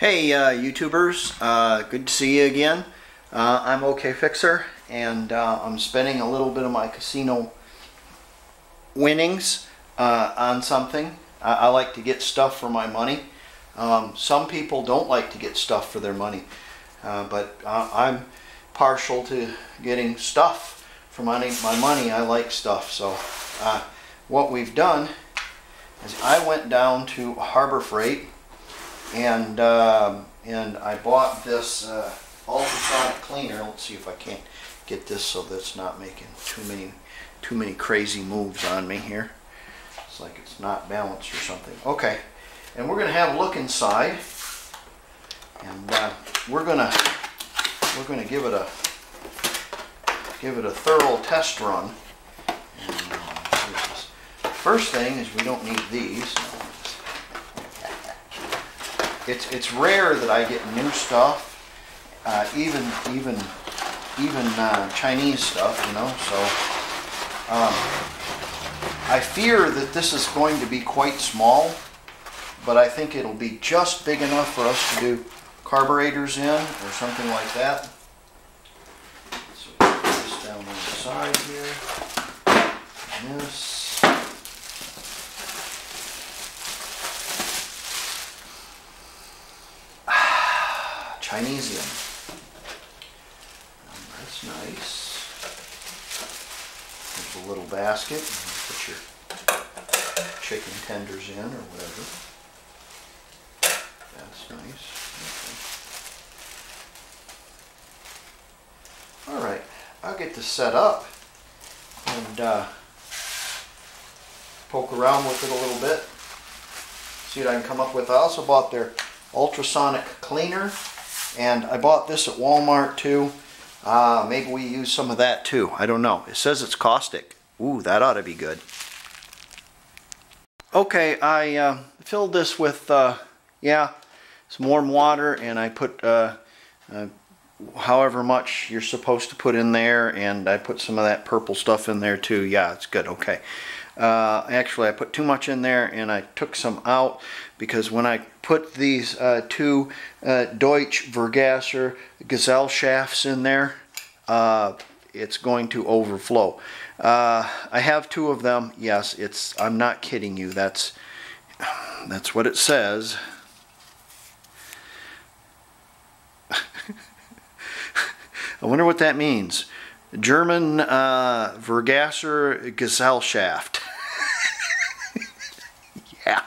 Hey YouTubers, good to see you again. I'm OKFixer, and I'm spending a little bit of my casino winnings on something. I like to get stuff for my money. Some people don't like to get stuff for their money, but I'm partial to getting stuff for my money. I like stuff. So what we've done is I went down to Harbor Freight, and I bought this ultrasonic cleaner. Let's see if I can't get this so that's not making too many crazy moves on me here. It's like it's not balanced or something. Okay, and we're gonna have a look inside, and we're gonna give it a thorough test run. And, first thing is we don't need these. It's rare that I get new stuff, even Chinese stuff, you know. So I fear that this is going to be quite small, but I think it'll be just big enough for us to do carburetors in or something like that. So put this down on the side here. And this. Chinesium. That's nice. There's a little basket. You put your chicken tenders in or whatever. That's nice. Okay. Alright, I'll get this set up and poke around with it a little bit. See what I can come up with. I also bought their ultrasonic cleaner. And I bought this at Walmart too. Maybe we use some of that too. I don't know. It says it's caustic. Ooh, that ought to be good. Okay, I filled this with, some warm water, and I put however much you're supposed to put in there, and I put some of that purple stuff in there too. Yeah, it's good. Okay. Actually, I put too much in there, and I took some out because when I put these two Deutsche Vergaser Gesellschafts in there, it's going to overflow. I have two of them. Yes, I'm not kidding you. That's what it says. I wonder what that means. German Vergaser Gesellschaft. Yeah,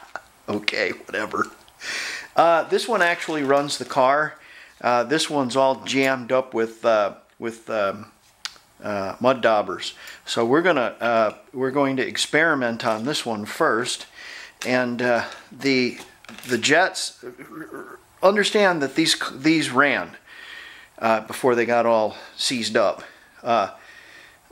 okay, whatever. This one actually runs the car. This one's all jammed up with mud daubers. So we're going to experiment on this one first, and the jets. Understand that these ran before they got all seized up.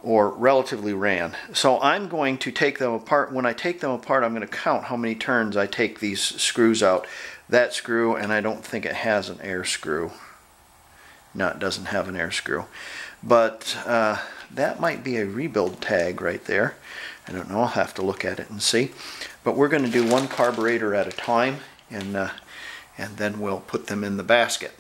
Or relatively ran. So I'm going to take them apart. When I take them apart, I'm going to count how many turns I take these screws out. That screw, and I don't think it has an air screw. No, it doesn't have an air screw. But that might be a rebuild tag right there. I don't know. I'll have to look at it and see. But we're going to do one carburetor at a time, and then we'll put them in the basket.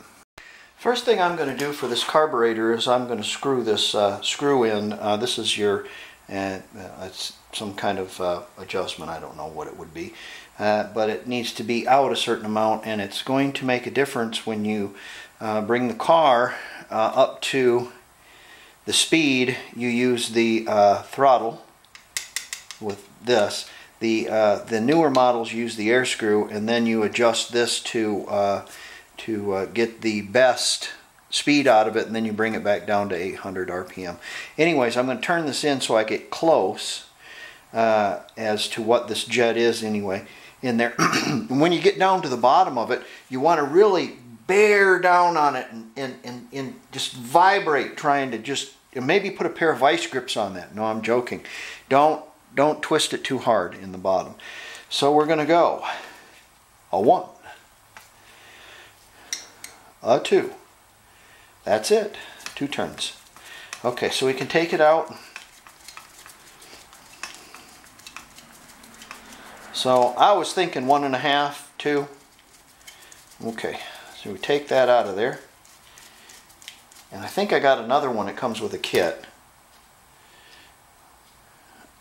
First thing I'm going to do for this carburetor is I'm going to screw this screw in. This is your, it's some kind of adjustment. I don't know what it would be, but it needs to be out a certain amount, and it's going to make a difference when you bring the car up to the speed. You use the throttle with this. The newer models use the air screw, and then you adjust this to get the best speed out of it, and then you bring it back down to 800 RPM. Anyways, I'm going to turn this in so I get close as to what this jet is anyway in there. When you get down to the bottom of it, you want to really bear down on it and just vibrate, trying to just, and maybe put a pair of vice grips on that. No, I'm joking. Don't twist it too hard in the bottom. So we're going to go a 1. A 2. That's it. 2 turns. Okay, so we can take it out. So I was thinking 1.5, 2. Okay, So we take that out of there. And I think I got another one that comes with a kit.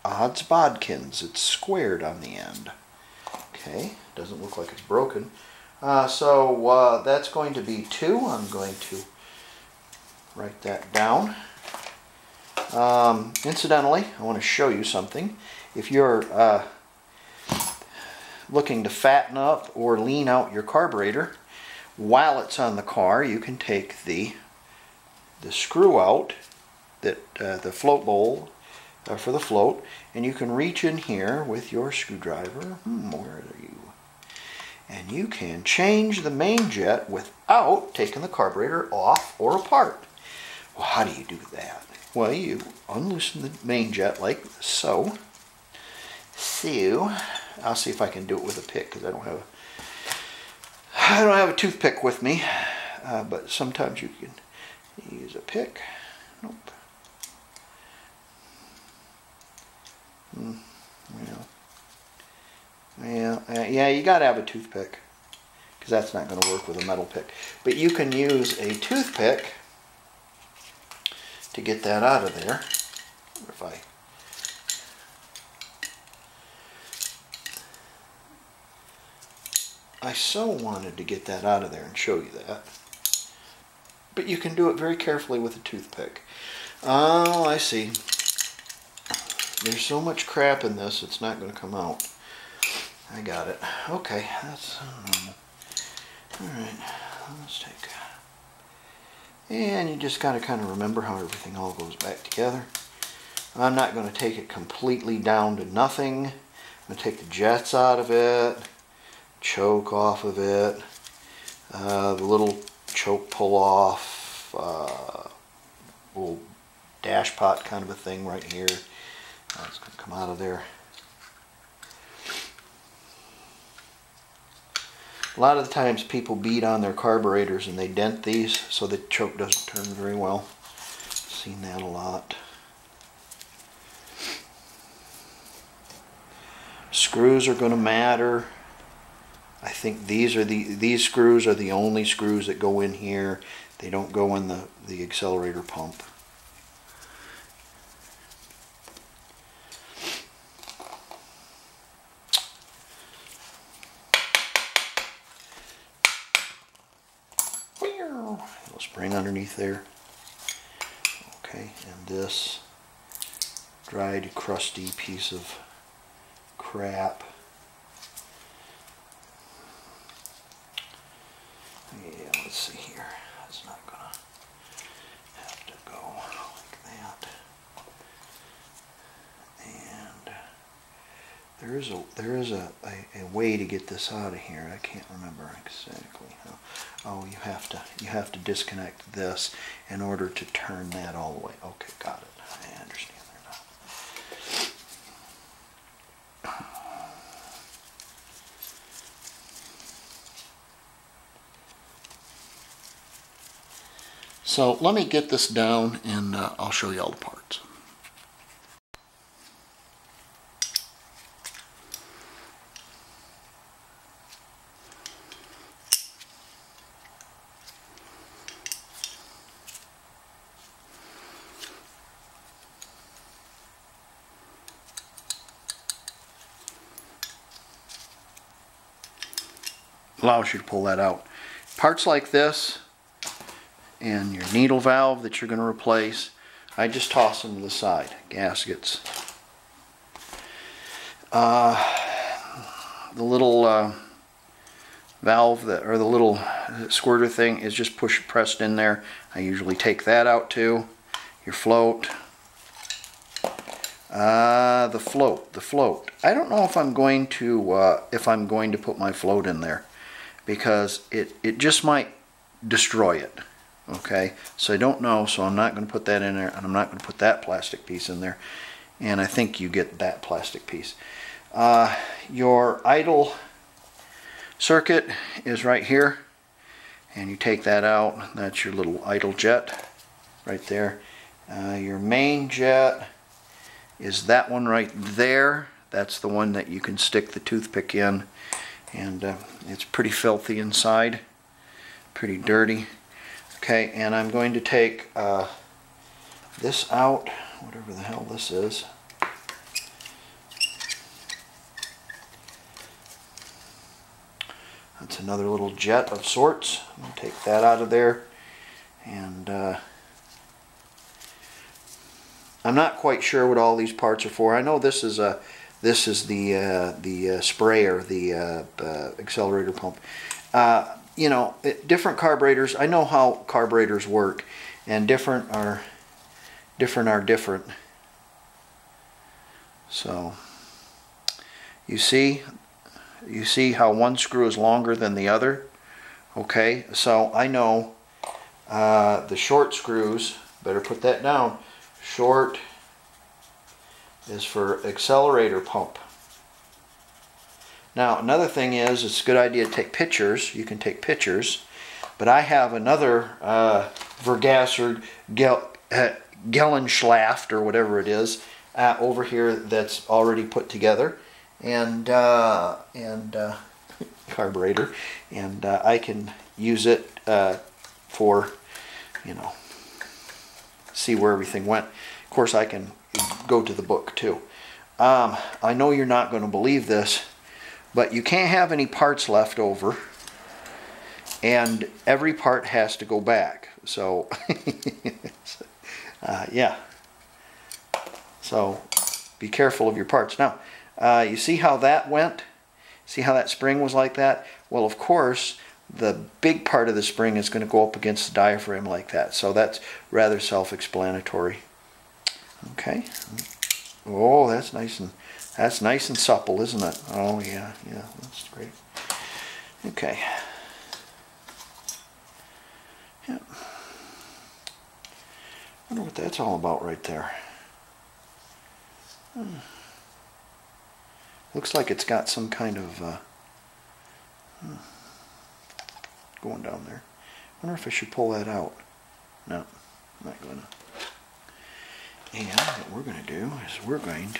Odds bodkins. It's squared on the end. Okay, doesn't look like it's broken. So that's going to be 2. I'm going to write that down. Incidentally, I want to show you something. If you're looking to fatten up or lean out your carburetor, while it's on the car, you can take the screw out, that the float bowl for the float, and you can reach in here with your screwdriver. Where are you? And you can change the main jet without taking the carburetor off or apart. Well, how do you do that? Well, you unloosen the main jet like so. So, I'll see if I can do it with a pick, because I don't have a toothpick with me. But sometimes you can use a pick. Nope. Yeah, you gotta have a toothpick, because that's not going to work with a metal pick. But you can use a toothpick to get that out of there. If I so wanted to get that out of there and show you that. But you can do it very carefully with a toothpick. Oh, I see. There's so much crap in this, it's not going to come out. I got it. Okay, that's normal. Alright, let's take... And you just got to kind of remember how everything all goes back together. I'm not going to take it completely down to nothing. I'm going to take the jets out of it. Choke off of it, the little choke pull off, little dash pot kind of a thing right here. It's going to come out of there. A lot of the times people beat on their carburetors and they dent these so the choke doesn't turn very well. I've seen that a lot. Screws are going to matter. I think these screws are the only screws that go in here. They don't go in the accelerator pump. It'll spring underneath there. Okay, and this dried, crusty piece of crap. Let's see here. It's not going to have to go like that. And there is a way to get this out of here. I can't remember exactly how. Oh, you have to disconnect this in order to turn that all the way. Okay, got it. I understand there now. So let me get this down and I'll show you all the parts. Allows you to pull that out. Parts like this and your needle valve that you're going to replace, I just toss them to the side. Gaskets. The little valve that, or the little squirter thing, is just pressed in there. I usually take that out too. Your float. The float. I don't know if I'm going to put my float in there, because it just might destroy it. Okay, so I don't know, so I'm not going to put that in there, and I'm not going to put that plastic piece in there, and I think you get that plastic piece. Your idle circuit is right here, and you take that out. That's your little idle jet right there. Your main jet is that one right there. That's the one that you can stick the toothpick in, and it's pretty filthy inside. pretty dirty. Okay, and I'm going to take this out, whatever the hell this is. That's another little jet of sorts. I'm going to take that out of there. And I'm not quite sure what all these parts are for. I know this is a sprayer, the accelerator pump. You know, different carburetors. I know how carburetors work, and different are different. So you see how one screw is longer than the other. Okay, so I know the short screws. Better put that down. Short is for accelerator pump. Now another thing is, it's a good idea to take pictures. You can take pictures, but I have another Vergaser Gesellschaft or whatever it is over here that's already put together, and carburetor, and I can use it for, you know, see where everything went. Of course, I can go to the book too. I know you're not going to believe this, but you can't have any parts left over, and every part has to go back. So yeah, so be careful of your parts. Now you see how that went? See how that spring was like that? Well, of course, the big part of the spring is going to go up against the diaphragm like that, so that's rather self-explanatory. Okay. Oh, that's nice and supple, isn't it? Oh yeah, yeah, that's great. Okay. Yeah. I wonder what that's all about right there. Hmm. Looks like it's got some kind of going down there. I wonder if I should pull that out. No, I'm not gonna. And what we're going to do is we're going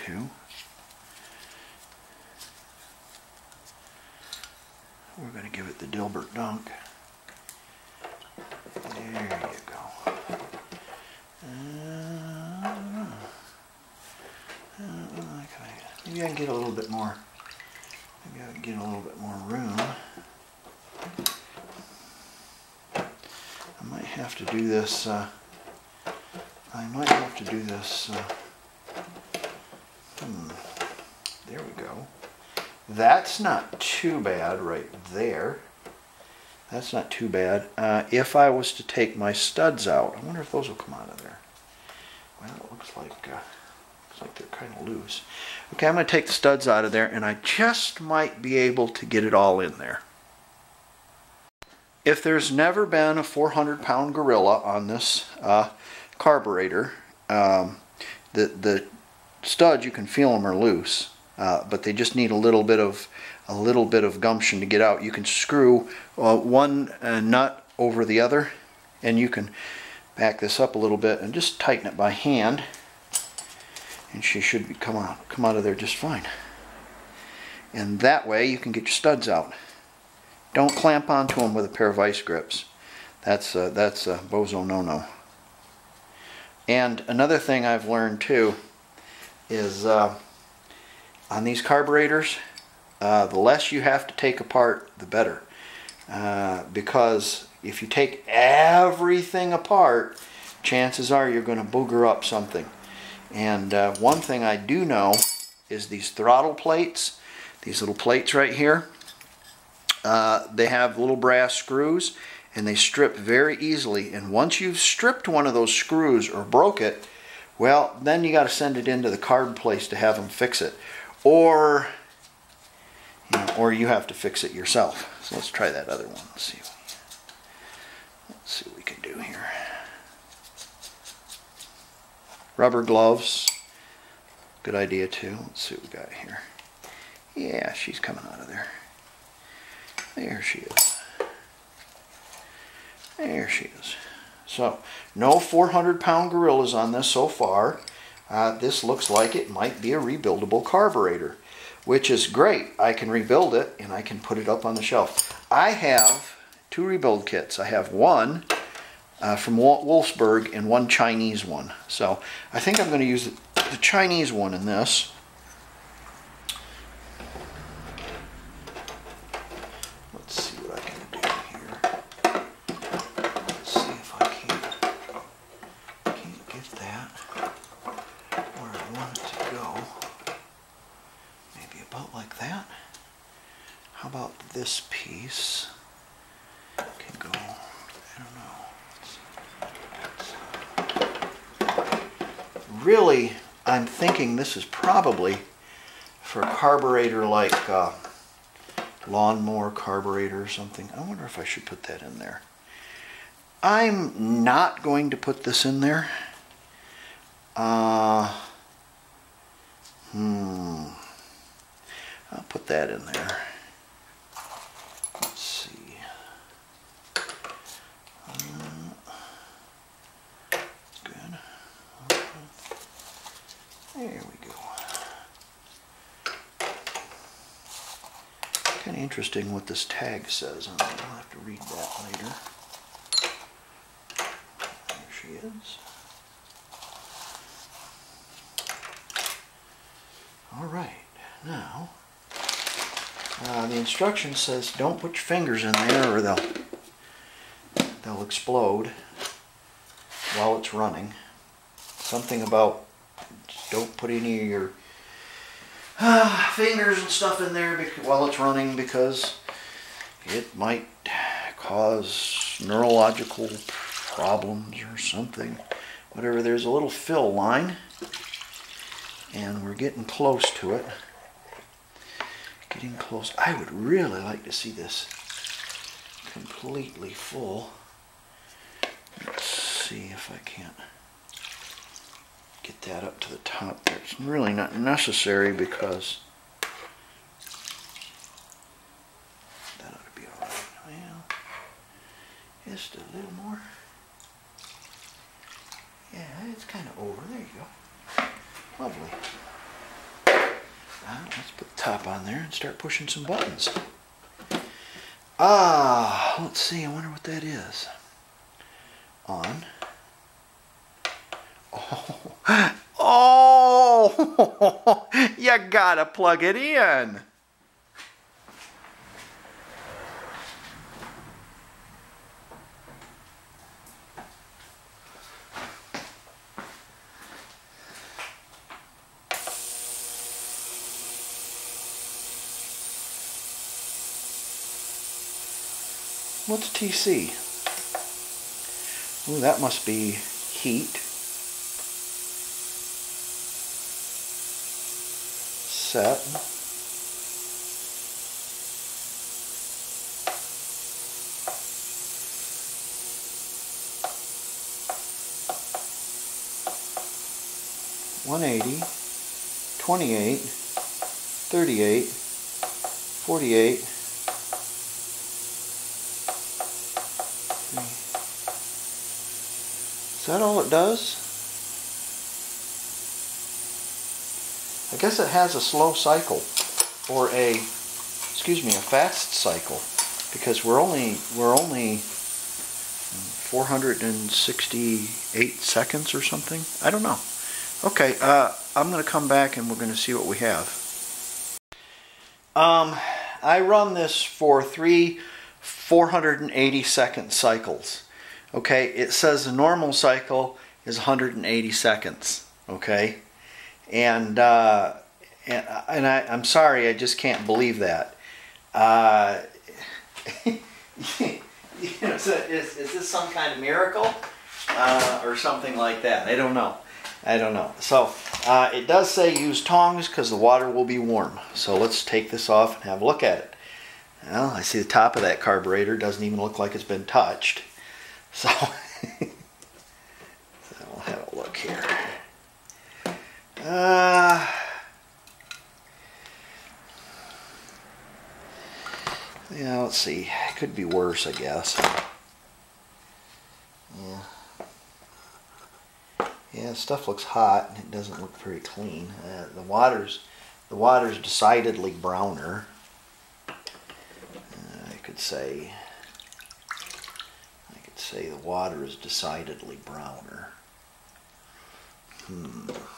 to give it the Dilbert dunk. There you go. Maybe I can get a little bit more. Maybe I can get a little bit more room. I might have to do this. There we go. That's not too bad right there. That's not too bad. If I was to take my studs out, I wonder if those will come out of there. Well, it looks like they're kind of loose. Okay, I'm going to take the studs out of there, and I just might be able to get it all in there. If there's never been a 400-pound gorilla on this carburetor, the studs, you can feel them, are loose, but they just need a little bit of gumption to get out. You can screw one nut over the other, and you can back this up a little bit and just tighten it by hand, and she should be come out of there just fine. And that way you can get your studs out. Don't clamp onto them with a pair of vice grips. That's a bozo no-no. And another thing I've learned too is on these carburetors, the less you have to take apart, the better. Because if you take everything apart, chances are you're going to booger up something. And one thing I do know is these throttle plates, these little plates right here, they have little brass screws, and they strip very easily. And once you've stripped one of those screws or broke it, well, then you got to send it into the carb place to have them fix it, or you have to fix it yourself. So let's try that other one. Let's see what we can do here. Rubber gloves, good idea too. Let's see what we got here. Yeah, she's coming out of there. There she is. There she is. So, no 400-pound gorillas on this so far. This looks like it might be a rebuildable carburetor, which is great. I can rebuild it, and I can put it up on the shelf. I have two rebuild kits. I have one from Wolfsburg and one Chinese one. So I think I'm going to use the Chinese one in this. Let's see what I can do here. Let's see if I can't get that where I want it to go. Maybe about like that. How about this piece? Can go, I don't know. Really, I'm thinking this is probably for a carburetor like lawnmower carburetor or something. I wonder if I should put that in there. I'm not going to put this in there. I'll put that in there. Let's see. There we go. Kind of interesting what this tag says. I'll have to read that later. There she is. All right. Now, the instruction says don't put your fingers in there or they'll explode while it's running. Something about don't put any of your fingers and stuff in there while it's running, because it might cause neurological problems or something. Whatever, there's a little fill line, and we're getting close to it. Getting close. I would really like to see this completely full. Let's see if I can't get that up to the top there. It's really not necessary because that ought to be all right. Well, just a little more. Yeah, it's kind of over. There you go. Lovely. Now, let's put the top on there and start pushing some buttons. Let's see. I wonder what that is. On. Oh, you gotta plug it in. What's TC? Oh, that must be heat. Set. $180, 28, 38, 48, 3. Is that all it does? I guess it has a slow cycle, or a fast cycle, because we're only 468 seconds or something. I don't know. Okay, I'm going to come back and we're going to see what we have. I run this for 3 480-second cycles. Okay, it says the normal cycle is 180 seconds. Okay. And I'm sorry, I just can't believe that. Is this some kind of miracle or something like that? I don't know. So it does say use tongs because the water will be warm. So let's take this off and have a look at it. Well, I see the top of that carburetor doesn't even look like it's been touched. So we'll have a look here. Yeah, let's see. It could be worse, I guess. Yeah, stuff looks hot and it doesn't look very clean. The water's decidedly browner. I could say say the water is decidedly browner. Let's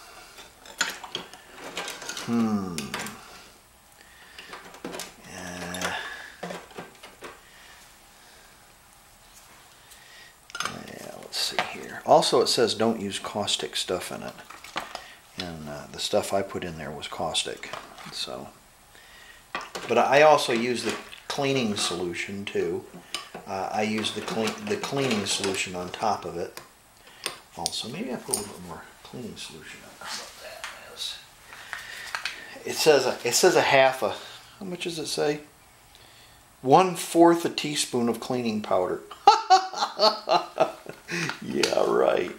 see here. Also, it says don't use caustic stuff in it. And the stuff I put in there was caustic. So, but I also use the cleaning solution too. I use the cleaning solution on top of it. Also, maybe I put a little bit more cleaning solution on. How about that? It says a half a, how much does it say? 1/4 a teaspoon of cleaning powder. Yeah, right.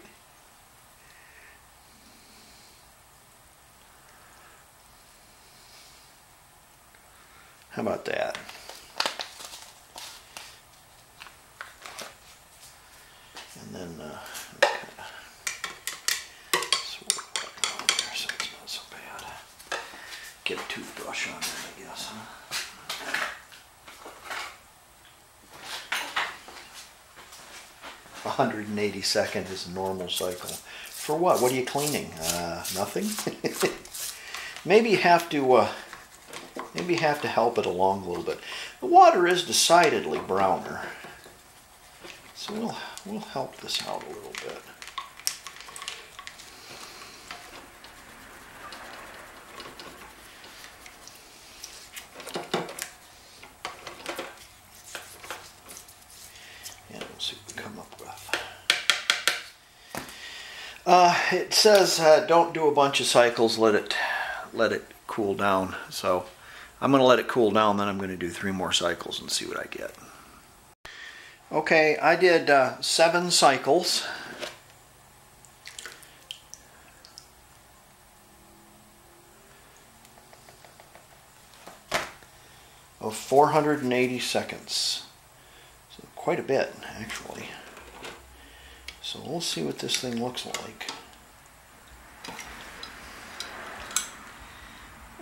How about that? And then so it's not so bad. Get a toothbrush on there, I guess, huh? 182nd is a normal cycle. For what? What are you cleaning? Nothing? Maybe you have to help it along a little bit. The water is decidedly browner, so we'll help this out a little bit. And we'll see what we come up with. It says don't do a bunch of cycles. Let it cool down. So I'm going to let it cool down, then I'm going to do 3 more cycles and see what I get. Okay, I did 7 cycles. Of 480 seconds. So quite a bit, actually. So we'll see what this thing looks like.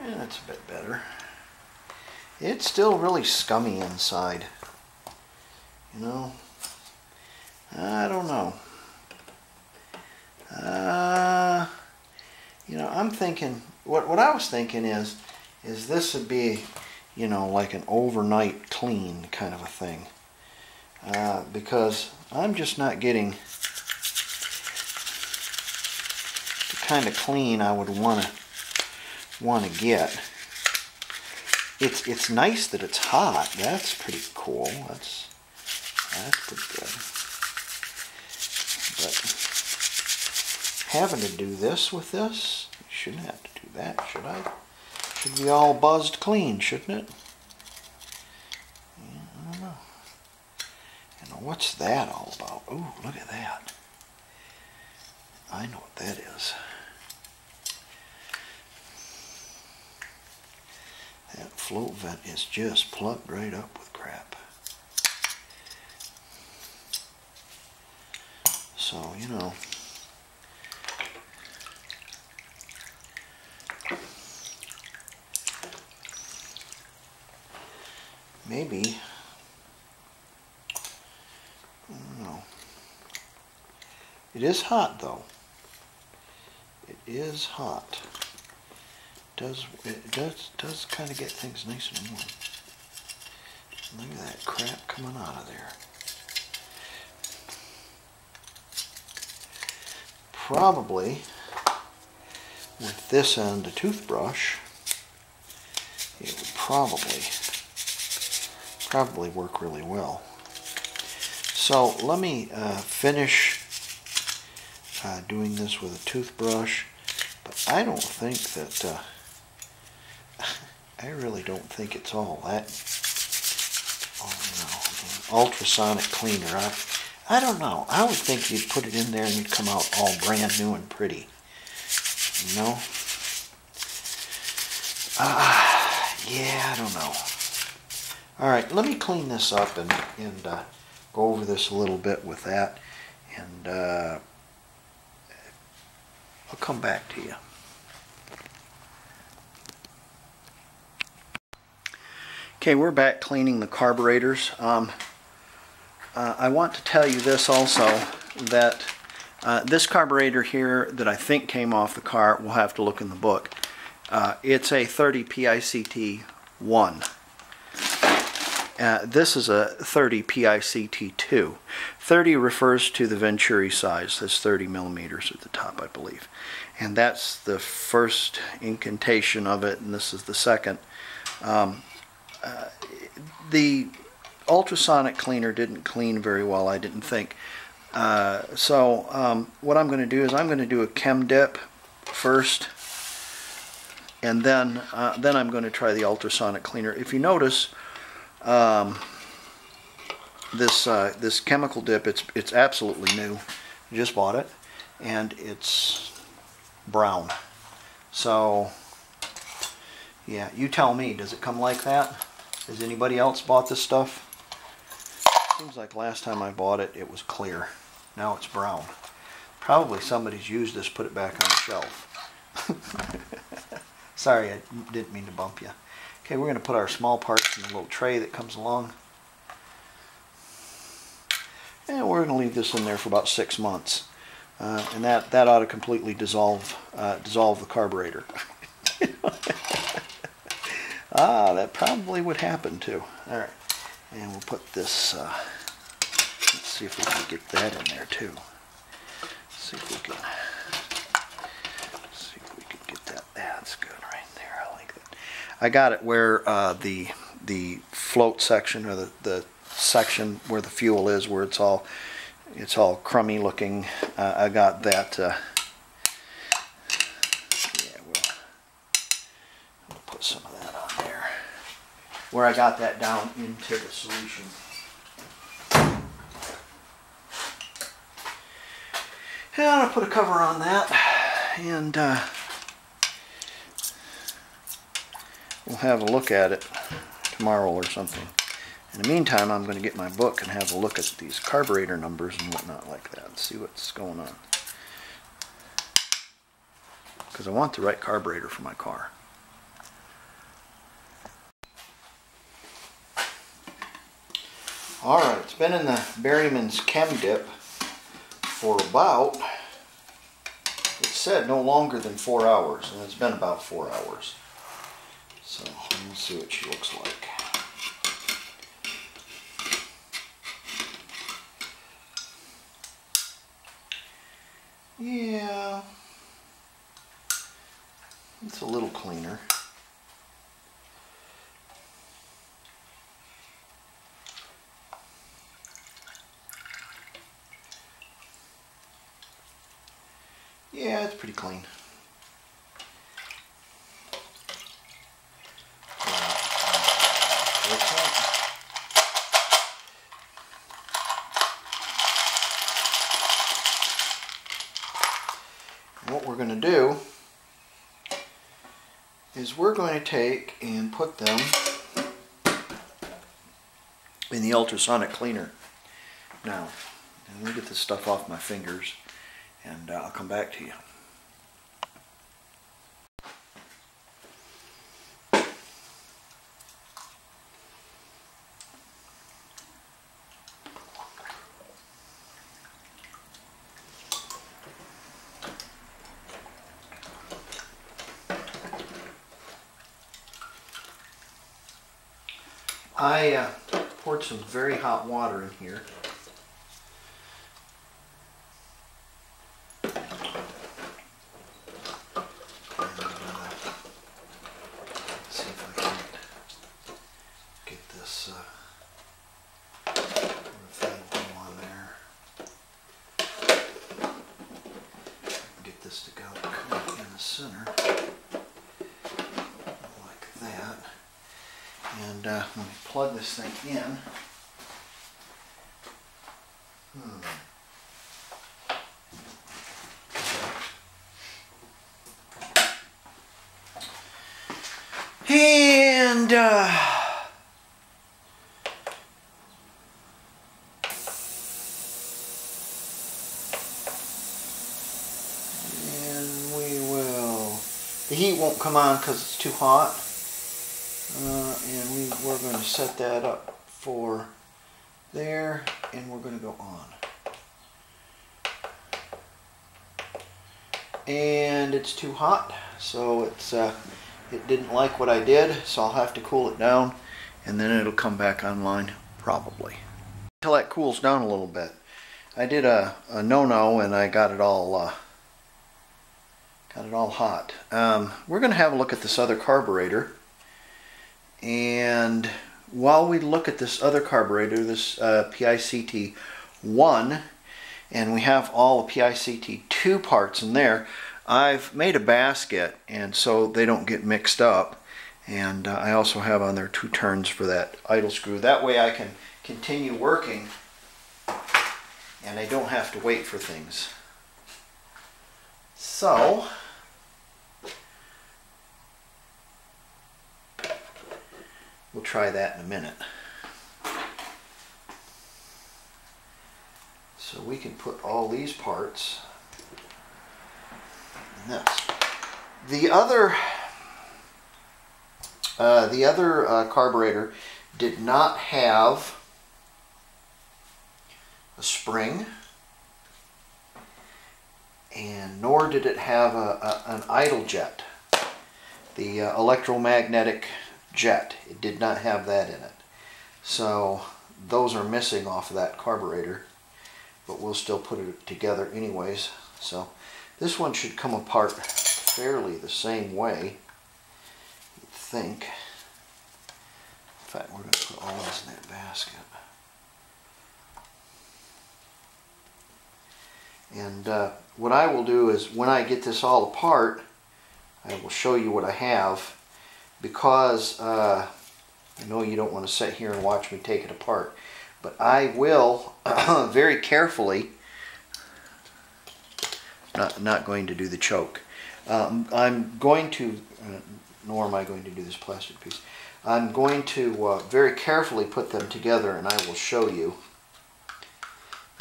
Yeah, that's a bit better. It's still really scummy inside, you know. I don't know. You know, I'm thinking, what I was thinking is this would be, you know, like an overnight clean kind of a thing. Because I'm just not getting the kind of clean I would want to get. It's nice that it's hot. That's pretty cool. That's pretty good. But having to do this with this, I shouldn't have to do that, should I? Should be all buzzed clean, shouldn't it? Yeah, I don't know. And what's that all about? Oh, look at that. I know what that is. That float vent is just plugged right up with crap. So, you know. Maybe. I don't know. It is hot, though. It is hot. It does kind of get things nice and warm. Look at that crap coming out of there. Probably with this end a toothbrush, it would probably work really well. So let me finish doing this with a toothbrush, but I don't think that. I really don't think it's all that. Oh no, an ultrasonic cleaner. I don't know. I would think you'd put it in there and you'd come out all brand new and pretty. You know? Yeah, I don't know. All right, let me clean this up and go over this a little bit with that, and I'll come back to you. Okay, we're back cleaning the carburetors. I want to tell you this also, that this carburetor here that I think came off the car, we'll have to look in the book, it's a 30 PICT-1. This is a 30 PICT-2. 30 refers to the Venturi size. That's 30 millimeters at the top, I believe. And that's the first incantation of it, and this is the second. The ultrasonic cleaner didn't clean very well, I didn't think. So what I'm going to do is I'm going to do a chem dip first, and then I'm going to try the ultrasonic cleaner. If you notice, this chemical dip, it's absolutely new. I just bought it, and it's brown. So yeah, you tell me, does it come like that? Has anybody else bought this stuff? Seems like last time I bought it, it was clear. Now it's brown. Probably somebody's used this, put it back on the shelf. Sorry, I didn't mean to bump you. Okay, we're going to put our small parts in the little tray that comes along. And we're going to leave this in there for about 6 months. And that ought to completely dissolve the carburetor. Ah, that probably would happen too. All right, and we'll put this, let's see if we can get that in there too. See if we can get that. That's good right there. I like that. I got it where the float section, or the section where the fuel is, where it's all crummy looking. I got that. Yeah, we'll put some of that on there. Where I got that down into the solution. And I'll put a cover on that, and we'll have a look at it tomorrow or something. In the meantime, I'm going to get my book and have a look at these carburetor numbers and whatnot like that and see what's going on. Because I want the right carburetor for my car. Alright, it's been in the Berryman's Chem Dip for about, it said no longer than 4 hours, and it's been about 4 hours. So, let's see what she looks like. Yeah, it's a little cleaner. Yeah, it's pretty clean. We're going to take and put them in the ultrasonic cleaner. Now, I'm going to get this stuff off my fingers, and I'll come back to you. I poured some very hot water in here. And, let's see if I can get this thing on there. Get this to go in the center. And when you plug this thing in, and we will. The heat won't come on because it's too hot. And we're going to set that up for there. and we're going to go on. And it's too hot, so it's it didn't like what I did, so I'll have to cool it down, and then it'll come back online probably. Until that cools down a little bit. I did a no-no and I got it all hot. We're going to have a look at this other carburetor, and while we look at this other carburetor, this PICT-1, and we have all the PICT-2 parts in there, I've made a basket and so they don't get mixed up, and I also have on there 2 turns for that idle screw. That way I can continue working and I don't have to wait for things. So we'll try that in a minute. So we can put all these parts in this. The other carburetor did not have a spring, and nor did it have an idle jet, the electromagnetic jet. It did not have that in it. So those are missing off of that carburetor, but we'll still put it together anyways. So this one should come apart fairly the same way, you'd think. In fact, we're going to put all this in that basket. And what I will do is, when I get this all apart, I will show you what I have, because I know you don't want to sit here and watch me take it apart, but I will very carefully, not going to do the choke. I'm going to, nor am I going to do this plastic piece, I'm going to very carefully put them together, and I will show you.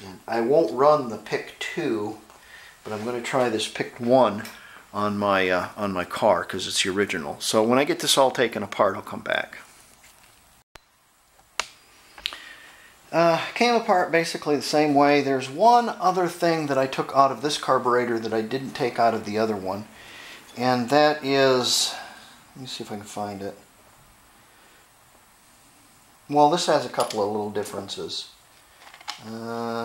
And I won't run the PICT-2, but I'm going to try this PICT-1 on my car, because it's the original. So when I get this all taken apart, I'll come back. Came apart basically the same way. There's one other thing that I took out of this carburetor that I didn't take out of the other one, and that is, let me see if I can find it. Well, this has a couple of little differences. Let me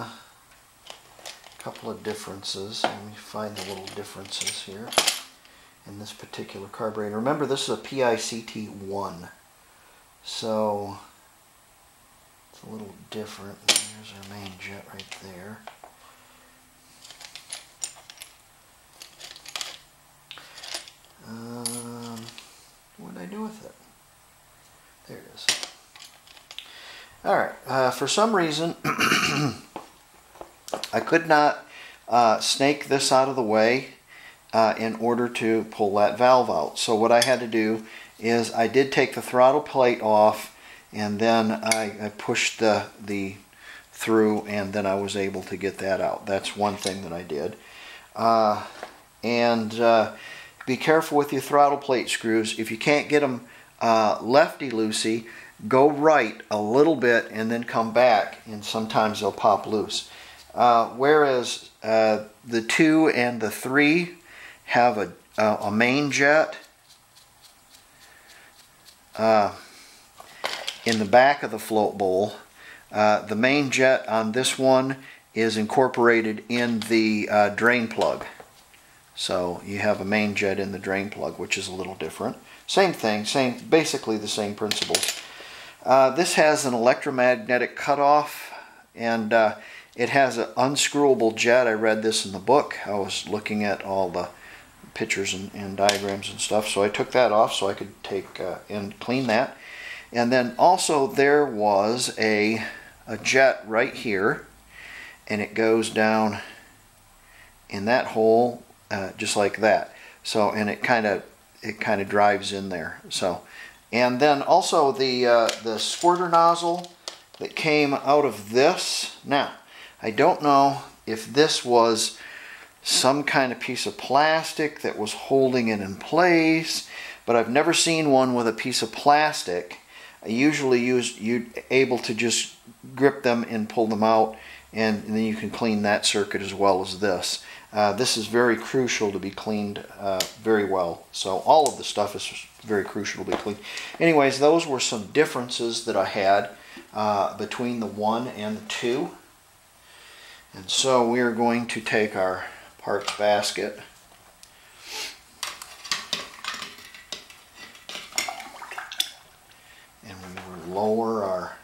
find the little differences here in this particular carburetor. Remember, this is a PICT-1, so it's a little different. There's our main jet right there. What did I do with it? There it is. Alright, for some reason I could not snake this out of the way in order to pull that valve out. So what I had to do is I did take the throttle plate off, and then I pushed the through, and then I was able to get that out. That's one thing that I did. Be careful with your throttle plate screws. If you can't get them lefty-loosey, go right a little bit and then come back, and sometimes they'll pop loose. Whereas the 2 and the 3 have a main jet in the back of the float bowl. The main jet on this one is incorporated in the drain plug. So you have a main jet in the drain plug, which is a little different. Same thing, basically the same principles. This has an electromagnetic cutoff, and it has an unscrewable jet. I read this in the book. I was looking at all the pictures and diagrams and stuff, so I took that off so I could take and clean that. And then also there was a jet right here, and it goes down in that hole just like that. So, and it kind of drives in there. So. And then also the squirter nozzle that came out of this. Now, I don't know if this was some kind of piece of plastic that was holding it in place, but I've never seen one with a piece of plastic usually you're able to just grip them and pull them out, and then you can clean that circuit as well as this. This is very crucial to be cleaned very well. So all of the stuff is very crucial to be cleaned. Anyways, those were some differences that I had between the 1 and the 2. And so we are going to take our parts basket. And we will lower our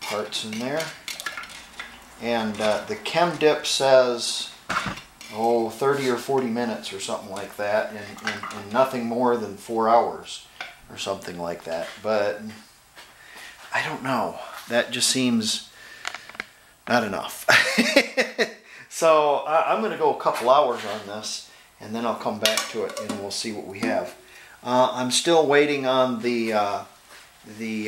parts in there. And the Chem Dip says, oh, 30 or 40 minutes or something like that, and nothing more than 4 hours or something like that. But I don't know. That just seems not enough. So I'm going to go a couple hours on this, and then I'll come back to it, and we'll see what we have. I'm still waiting on the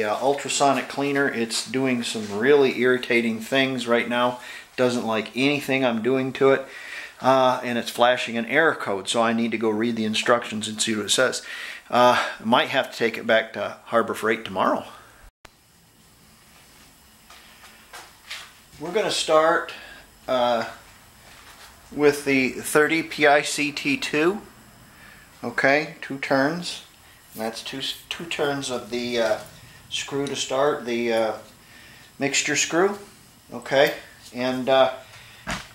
ultrasonic cleaner. It's doing some really irritating things right now. Doesn't like anything I'm doing to it, and it's flashing an error code, so I need to go read the instructions and see what it says. I might have to take it back to Harbor Freight tomorrow. We're going to start with the 30 PICT-2, okay, 2 turns. And that's two turns of the screw to start, the mixture screw, okay? And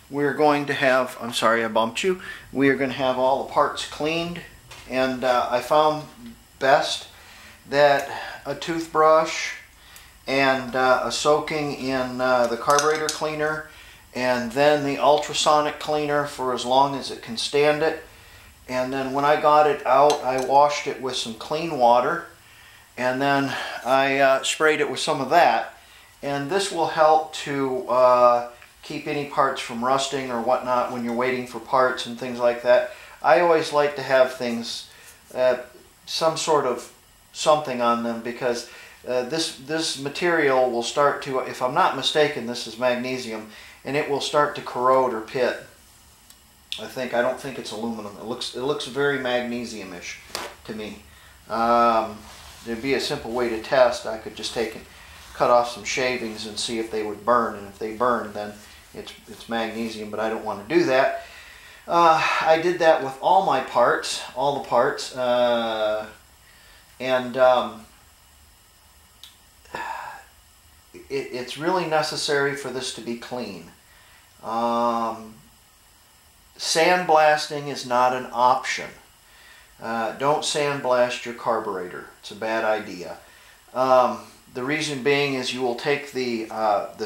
we're going to have, I'm sorry I bumped you, we are going to have all the parts cleaned. And I found best that a toothbrush and a soaking in the carburetor cleaner and then the ultrasonic cleaner for as long as it can stand it. And then when I got it out, I washed it with some clean water, and then I sprayed it with some of that. And this will help to keep any parts from rusting or whatnot when you're waiting for parts and things like that. I always like to have things, some sort of something on them, because this material will start to, if I'm not mistaken, this is magnesium, and it will start to corrode or pit. I don't think it's aluminum. It looks very magnesium-ish to me. There'd be a simple way to test. I could just take and cut off some shavings and see if they would burn. And if they burn, then it's magnesium. But I don't want to do that. I did that with all my parts, all the parts, and it's really necessary for this to be clean. Sandblasting is not an option. Don't sandblast your carburetor. It's a bad idea. The reason being is you will take the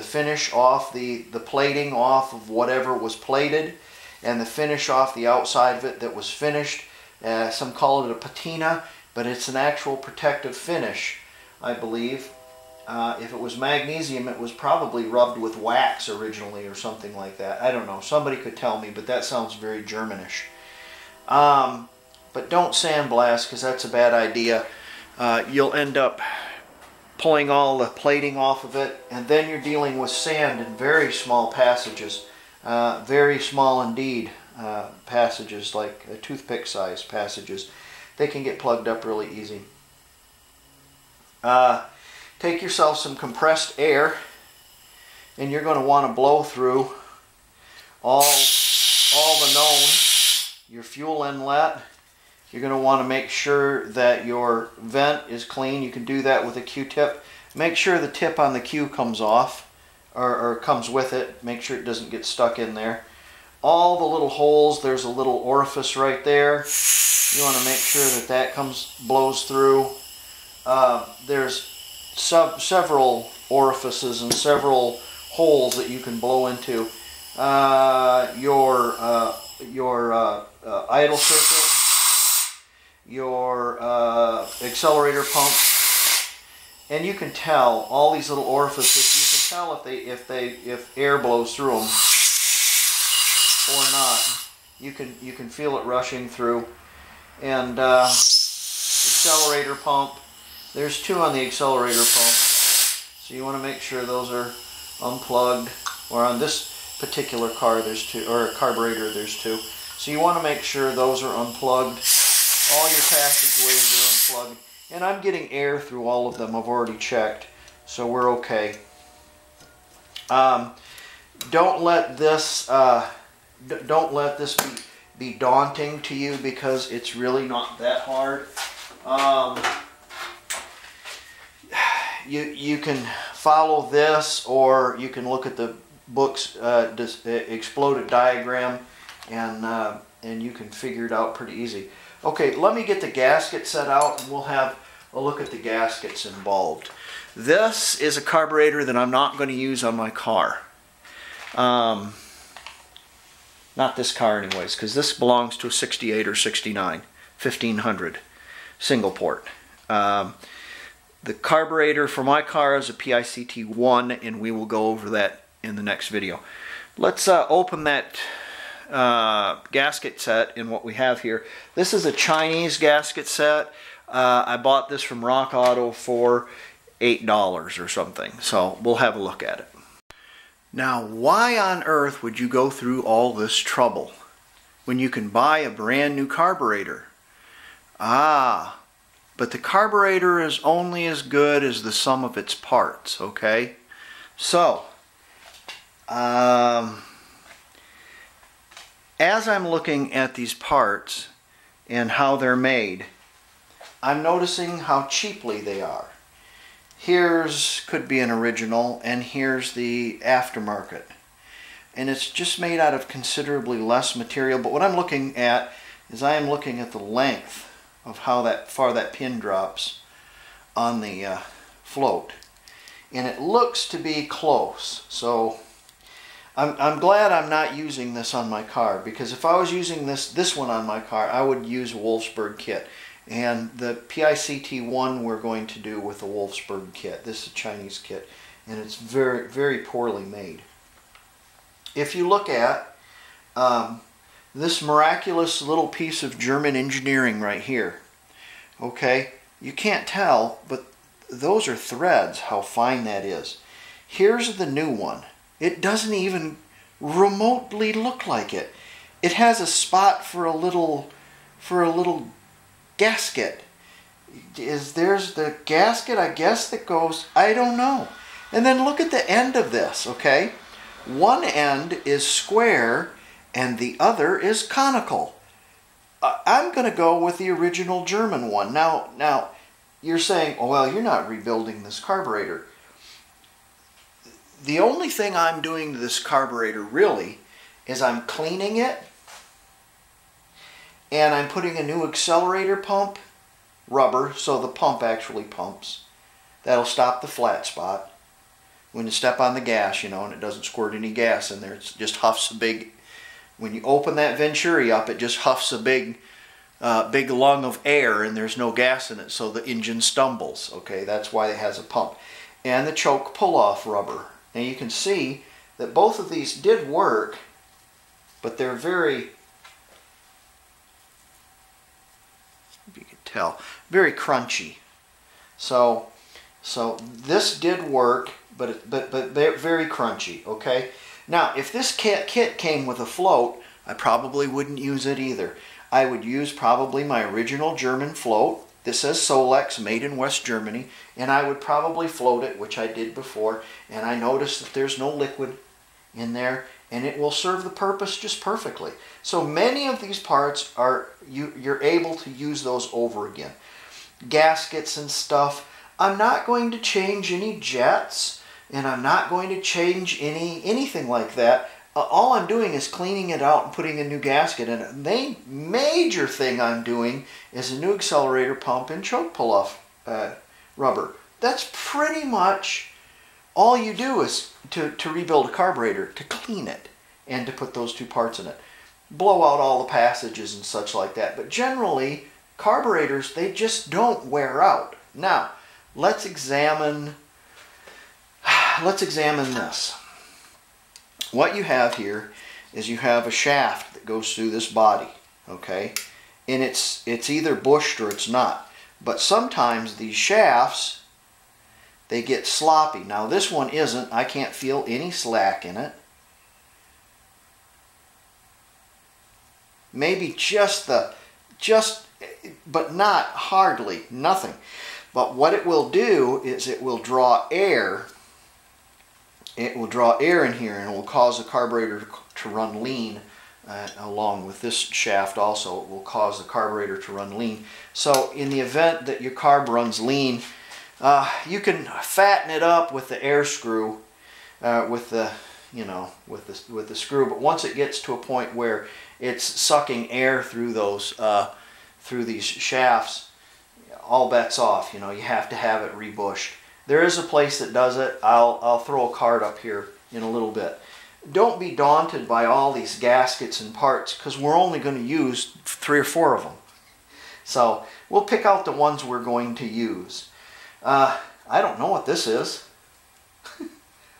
finish off, the plating off of whatever was plated, and the finish off the outside of it that was finished. Some call it a patina, but it's an actual protective finish, I believe. If it was magnesium, it was probably rubbed with wax originally or something like that. I don't know. Somebody could tell me, but that sounds very Germanish. But don't sandblast, because that's a bad idea. You'll end up pulling all the plating off of it, and then you're dealing with sand in very small passages, very small indeed passages, like a toothpick size passages. They can get plugged up really easy. Take yourself some compressed air, and you're going to want to blow through all the known, your fuel inlet. You're going to want to make sure that your vent is clean. You can do that with a Q-tip. Make sure the tip on the Q comes off, or comes with it. Make sure it doesn't get stuck in there. All the little holes, there's a little orifice right there. You want to make sure that that blows through. There's several orifices and several holes that you can blow into. Your idle circuit, your accelerator pump, and you can tell all these little orifices. You can tell if air blows through them or not. You can feel it rushing through. And accelerator pump. There's 2 on the accelerator pump, so you want to make sure those are unplugged. Or on this particular car, there's 2, or a carburetor, there's 2. So you want to make sure those are unplugged. All your passage ways are unplugged. And I'm getting air through all of them. I've already checked, so we're okay. Don't let this be daunting to you, because it's really not that hard. You can follow this, or you can look at the book's exploded diagram, and you can figure it out pretty easy. Okay, let me get the gasket set out and we'll have a look at the gaskets involved. This is a carburetor that I'm not going to use on my car. Not this car anyways, because this belongs to a 68 or 69, 1500, single port. The carburetor for my car is a PICT-1, and we will go over that in the next video. Let's open that gasket set and what we have here. This is a Chinese gasket set. I bought this from Rock Auto for $8 or something, so we'll have a look at it. Now, why on earth would you go through all this trouble when you can buy a brand new carburetor? Ah, but the carburetor is only as good as the sum of its parts, okay? So, as I'm looking at these parts and how they're made, I'm noticing how cheaply they are. Here's could be an original, and here's the aftermarket. And it's just made out of considerably less material, but what I'm looking at is I am looking at the length of how that far that pin drops on the float. And it looks to be close, so I'm glad I'm not using this on my car, because if I was using this one on my car, I would use a Wolfsburg kit. And the PICT-1 we're going to do with the Wolfsburg kit. This is a Chinese kit, and it's very, very poorly made. If you look at this miraculous little piece of German engineering right here, okay, you can't tell, but those are threads, how fine that is. Here's the new one. It doesn't even remotely look like it. It has a spot for a little gasket. There's the gasket, I guess, that goes, I don't know. And then look at the end of this, okay? One end is square and the other is conical. I'm going to go with the original German one. Now you're saying, oh, well, you're not rebuilding this carburetor. The only thing I'm doing to this carburetor really is I'm cleaning it, and I'm putting a new accelerator pump, rubber, so the pump actually pumps. That'll stop the flat spot when you step on the gas, you know, and it doesn't squirt any gas in there. It just huffs a big, when you open that venturi up, it just huffs a big, big lung of air, and there's no gas in it, so the engine stumbles, okay? That's why it has a pump. And the choke pull-off rubber. And you can see that both of these did work, but they're very, if you can tell, very crunchy. So this did work, but they're very crunchy, okay? Now, if this kit came with a float, I probably wouldn't use it either. I would use probably my original German float. This says Solex, made in West Germany, and I would probably float it, which I did before, and I noticed that there's no liquid in there, and it will serve the purpose just perfectly. So many of these parts are, you're able to use those over again. Gaskets and stuff. I'm not going to change any jets, and I'm not going to change anything like that. All I'm doing is cleaning it out and putting a new gasket in it. And the major thing I'm doing is a new accelerator pump and choke pull-off rubber. That's pretty much all you do is to rebuild a carburetor, to clean it, and to put those two parts in it. Blow out all the passages and such like that. But generally, carburetors, they just don't wear out. Now, let's examine this. What you have here is you have a shaft that goes through this body, okay? And it's either bushed or it's not. But sometimes these shafts, they get sloppy. Now this one isn't. I can't feel any slack in it. Maybe just but not hardly nothing. But what it will do is it will draw air. It will draw air in here and will cause the carburetor to run lean. Along with this shaft also, it will cause the carburetor to run lean. So in the event that your carb runs lean, you can fatten it up with the air screw, with the screw. But once it gets to a point where it's sucking air through those through these shafts, all bets off. You know, you have to have it rebushed. There is a place that does it. I'll throw a card up here in a little bit. Don't be daunted by all these gaskets and parts, because we're only going to use 3 or 4 of them. So we'll pick out the ones we're going to use. I don't know what this is.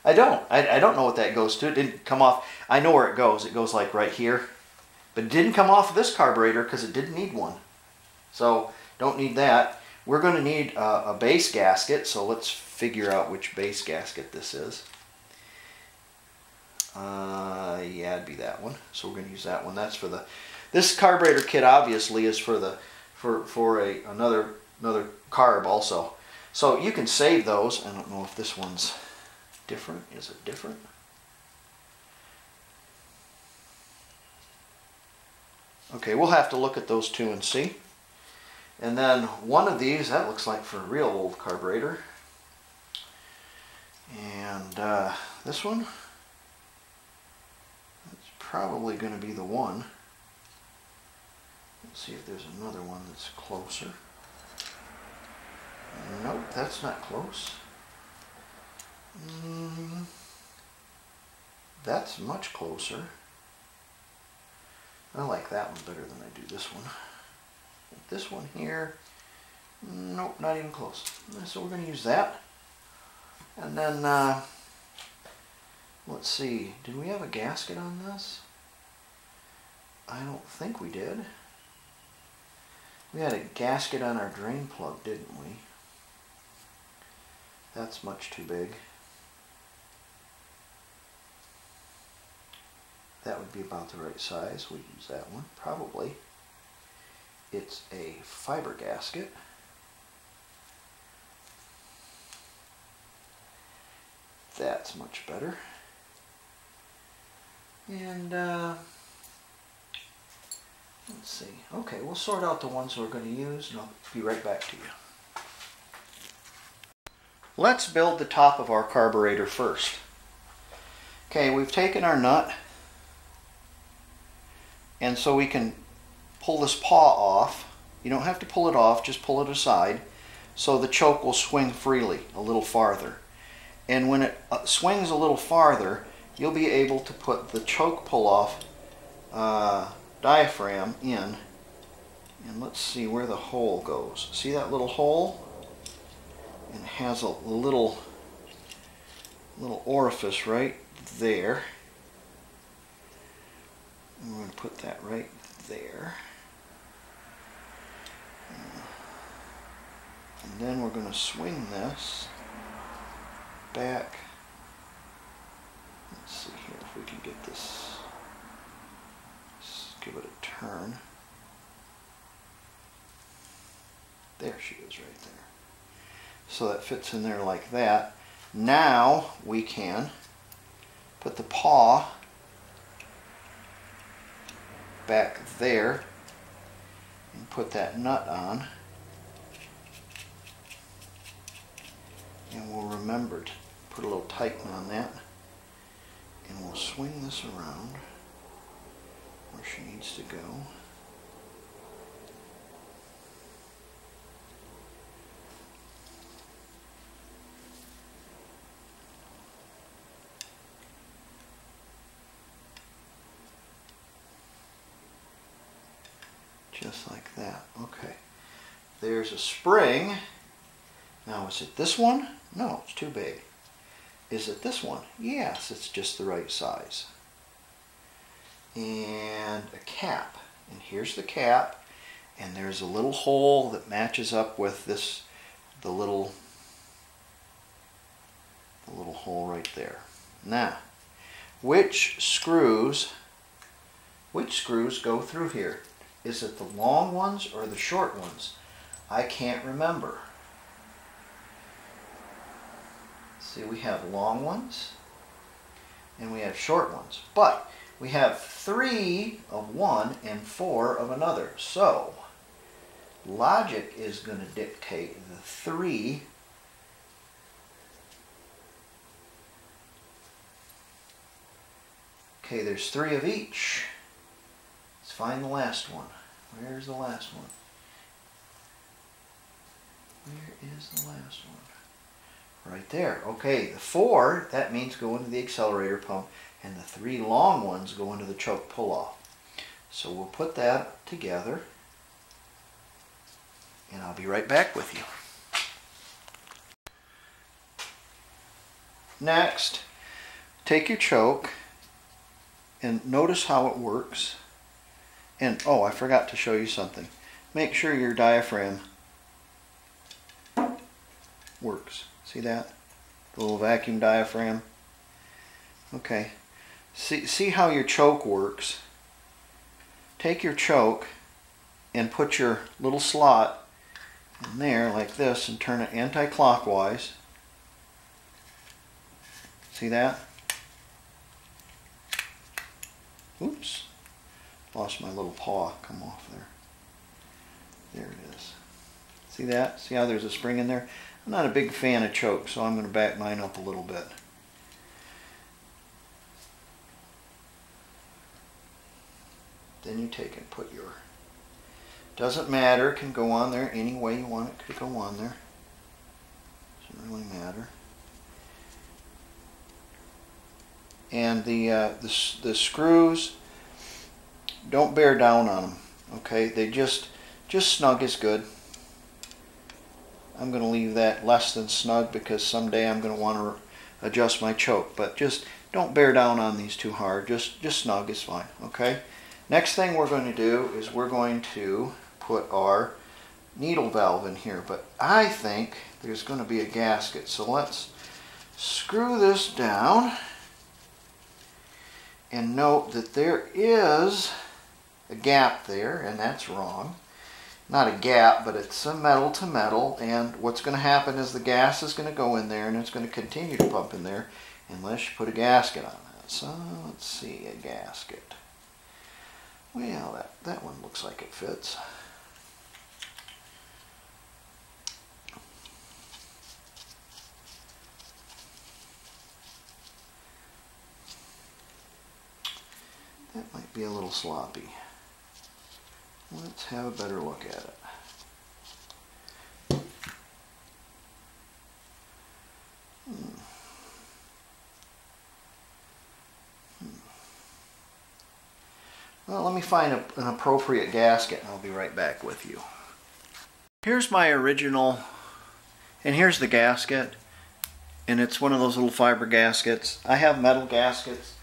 I don't know what that goes to. It didn't come off. I know where it goes. It goes like right here. But it didn't come off this carburetor because it didn't need one. So don't need that. We're going to need a base gasket. So let's figure out which base gasket this is. Yeah, it'd be that one. So we're going to use that one. That's for the, this carburetor kit obviously is for the, for another carb also. So you can save those. I don't know if this one's different. Is it different? Okay, we'll have to look at those two and see. And then one of these, that looks like for a real old carburetor. And this one. Probably going to be the one. Let's see if there's another one that's closer. Nope, that's not close. That's much closer. I like that one better than I do this one. This one here, nope, not even close. So we're going to use that. And then let's see, did we have a gasket on this? I don't think we did. We had a gasket on our drain plug, didn't we? That's much too big. That would be about the right size. We'd use that one, probably. It's a fiber gasket. That's much better. And let's see. Okay, we'll sort out the ones we're going to use and I'll be right back to you. Let's build the top of our carburetor first. Okay, we've taken our nut, and so we can pull this paw off. You don't have to pull it off, just pull it aside so the choke will swing freely a little farther. And when it swings a little farther, you'll be able to put the choke pull-off diaphragm in. And let's see where the hole goes. See that little hole? It has a little orifice right there. I'm going to put that right there. And then we're going to swing this back. Let's see here if we can get this, let's give it a turn. There she is right there. So that fits in there like that. Now we can put the paw back there and put that nut on. And we'll remember to put a little tighten on that. And we'll swing this around where she needs to go. Just like that. Okay. There's a spring. Now, is it this one? No, it's too big. Is it this one? Yes, it's just the right size. And a cap. And here's the cap. And there's a little hole that matches up with this, the little hole right there. Now, which screws go through here? Is it the long ones or the short ones? I can't remember. See, we have long ones and we have short ones, but we have 3 of one and 4 of another. So logic is going to dictate the 3 . Okay, there's 3 of each. Let's find the last one. Where's the last one? Where is the last one? Right there. Okay, the 4, that means go into the accelerator pump, and the 3 long ones go into the choke pull-off. So we'll put that together, and I'll be right back with you. Next, take your choke, and notice how it works. And oh, I forgot to show you something. Make sure your diaphragm works. See that? The little vacuum diaphragm. Okay. See how your choke works. Take your choke and put your little slot in there like this and turn it anti-clockwise. See that? Oops, lost my little paw, come off there. There it is. See that? See how there's a spring in there? I'm not a big fan of choke, so I'm going to back mine up a little bit. Then you take and put your... Doesn't matter, it can go on there any way you want it to go on there. Doesn't really matter. And the screws, don't bear down on them, okay? They just snug is good. I'm going to leave that less than snug because someday I'm going to want to adjust my choke, but just don't bear down on these too hard. Just snug is fine, okay? Next thing we're going to do is we're going to put our needle valve in here, but I think there's going to be a gasket, so let's screw this down. And note that there is a gap there, and that's wrong. Not a gap, but it's a metal to metal, and what's going to happen is the gas is going to go in there and it's going to continue to pump in there unless you put a gasket on that. So let's see, a gasket. Well, that one looks like it fits. That might be a little sloppy. Let's have a better look at it. Well, let me find an appropriate gasket and I'll be right back with you. Here's my original, and here's the gasket, and it's one of those little fiber gaskets. I have metal gaskets.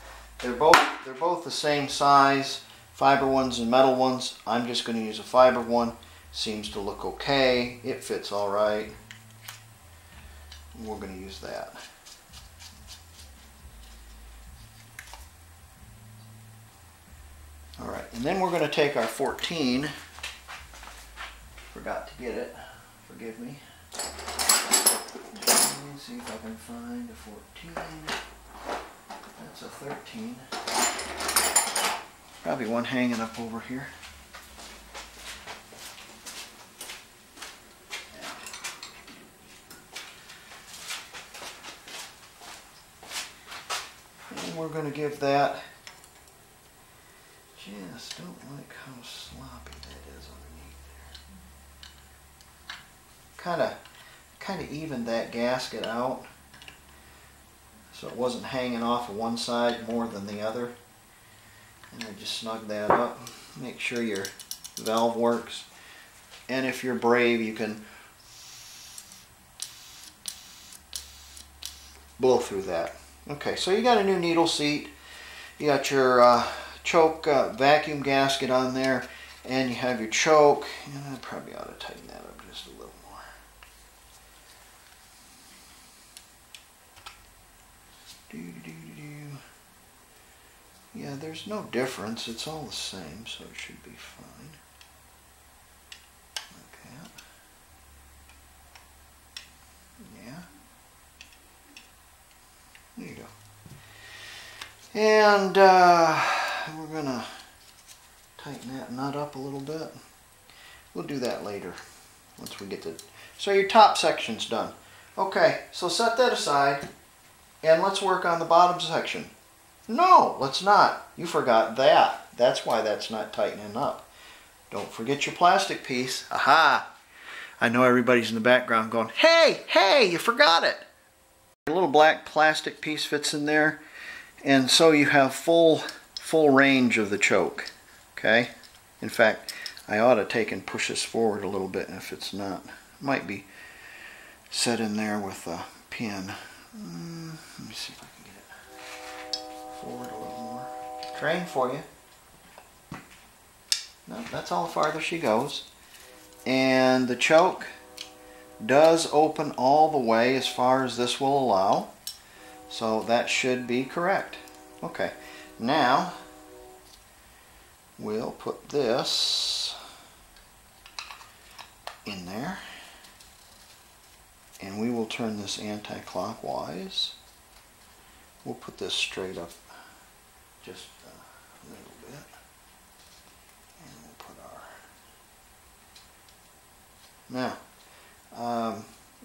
They're both the same size, fiber ones and metal ones. I'm just going to use a fiber one. Seems to look okay. It fits all right. We're going to use that. All right, and then we're going to take our 14. Forgot to get it. Forgive me. Let me see if I can find a 14. That's a 13. Probably one hanging up over here. Yeah. And we're going to give that... Just don't like how sloppy that is underneath there. Kind of evened that gasket out, so it wasn't hanging off of one side more than the other. And I just snug that up. Make sure your valve works. And if you're brave, you can blow through that. Okay, so you got a new needle seat. You got your choke vacuum gasket on there. And you have your choke. And I probably ought to tighten that up just a little. Yeah, there's no difference. It's all the same, so it should be fine. And we're going to tighten that nut up a little bit. We'll do that later once we get to... So your top section's done. Okay, so set that aside and let's work on the bottom section. No, let's not. You forgot that. That's why that's not tightening up. Don't forget your plastic piece. Aha! I know everybody's in the background going, hey, hey, you forgot it. A little black plastic piece fits in there, and so you have full range of the choke. Okay? In fact, I ought to take and push this forward a little bit, and if it's not, it might be set in there with a pin. Let me see if I can get it forward a little more. Train for you. No, that's all the farther she goes. And the choke does open all the way as far as this will allow. So that should be correct. Okay, now we'll put this in there. And we will turn this anti-clockwise. We'll put this straight up just a little bit. And we'll put our... Now,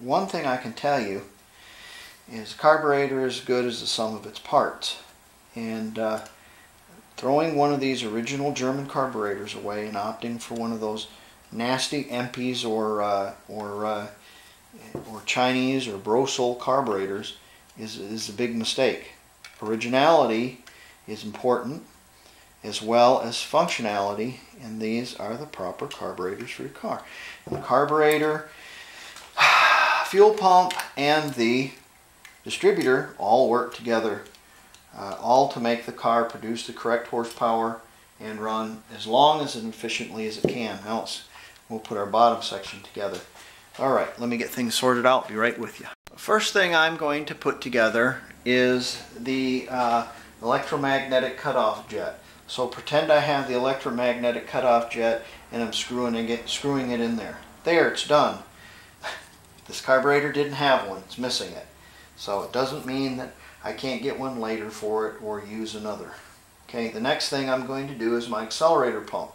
one thing I can tell you is carburetor is good as the sum of its parts. And throwing one of these original German carburetors away and opting for one of those nasty MPs or Chinese or Brosol carburetors is a big mistake. Originality is important as well as functionality, and these are the proper carburetors for your car. And the carburetor, fuel pump, and the distributor all work together, all to make the car produce the correct horsepower and run as long as and efficiently as it can. Else we'll put our bottom section together. All right, let me get things sorted out. Be right with you. First thing I'm going to put together is the electromagnetic cutoff jet. So pretend I have the electromagnetic cutoff jet and I'm screwing it in there. There, it's done. This carburetor didn't have one. It's missing it. So it doesn't mean that I can't get one later for it or use another. Okay, the next thing I'm going to do is my accelerator pump.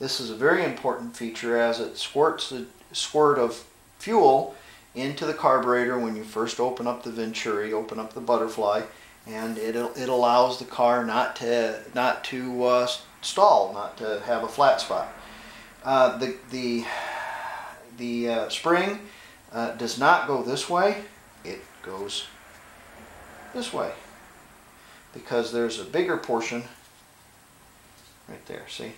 This is a very important feature as it squirts the squirt of fuel into the carburetor when you first open up the venturi, open up the butterfly, and it allows the car not to stall, not to have a flat spot. The spring does not go this way; it goes this way because there's a bigger portion right there. See,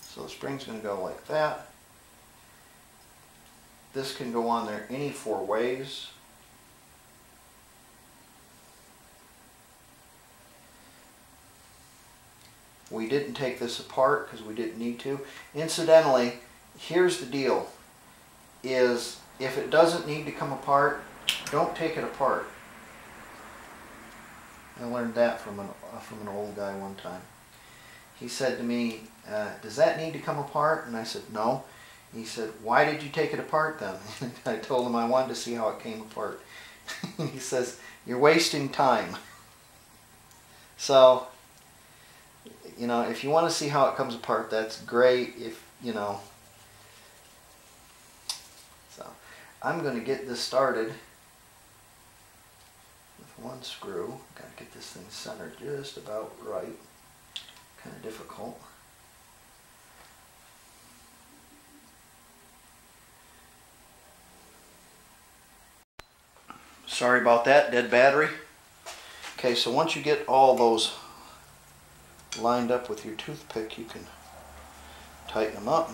so the spring's going to go like that. This can go on there any four ways. We didn't take this apart because we didn't need to. Incidentally, here's the deal, is if it doesn't need to come apart, don't take it apart. I learned that from an old guy one time. He said to me, does that need to come apart? And I said, no. He said, why did you take it apart then? I told him I wanted to see how it came apart. He says, you're wasting time. So, you know, if you want to see how it comes apart, that's great. If, you know. So, I'm going to get this started with one screw. Got to get this thing centered just about right. Kind of difficult. Sorry about that, dead battery. Okay, so once you get all those lined up with your toothpick, you can tighten them up.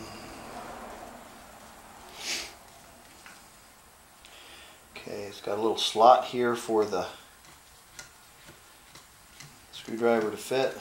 Okay, it's got a little slot here for the screwdriver to fit.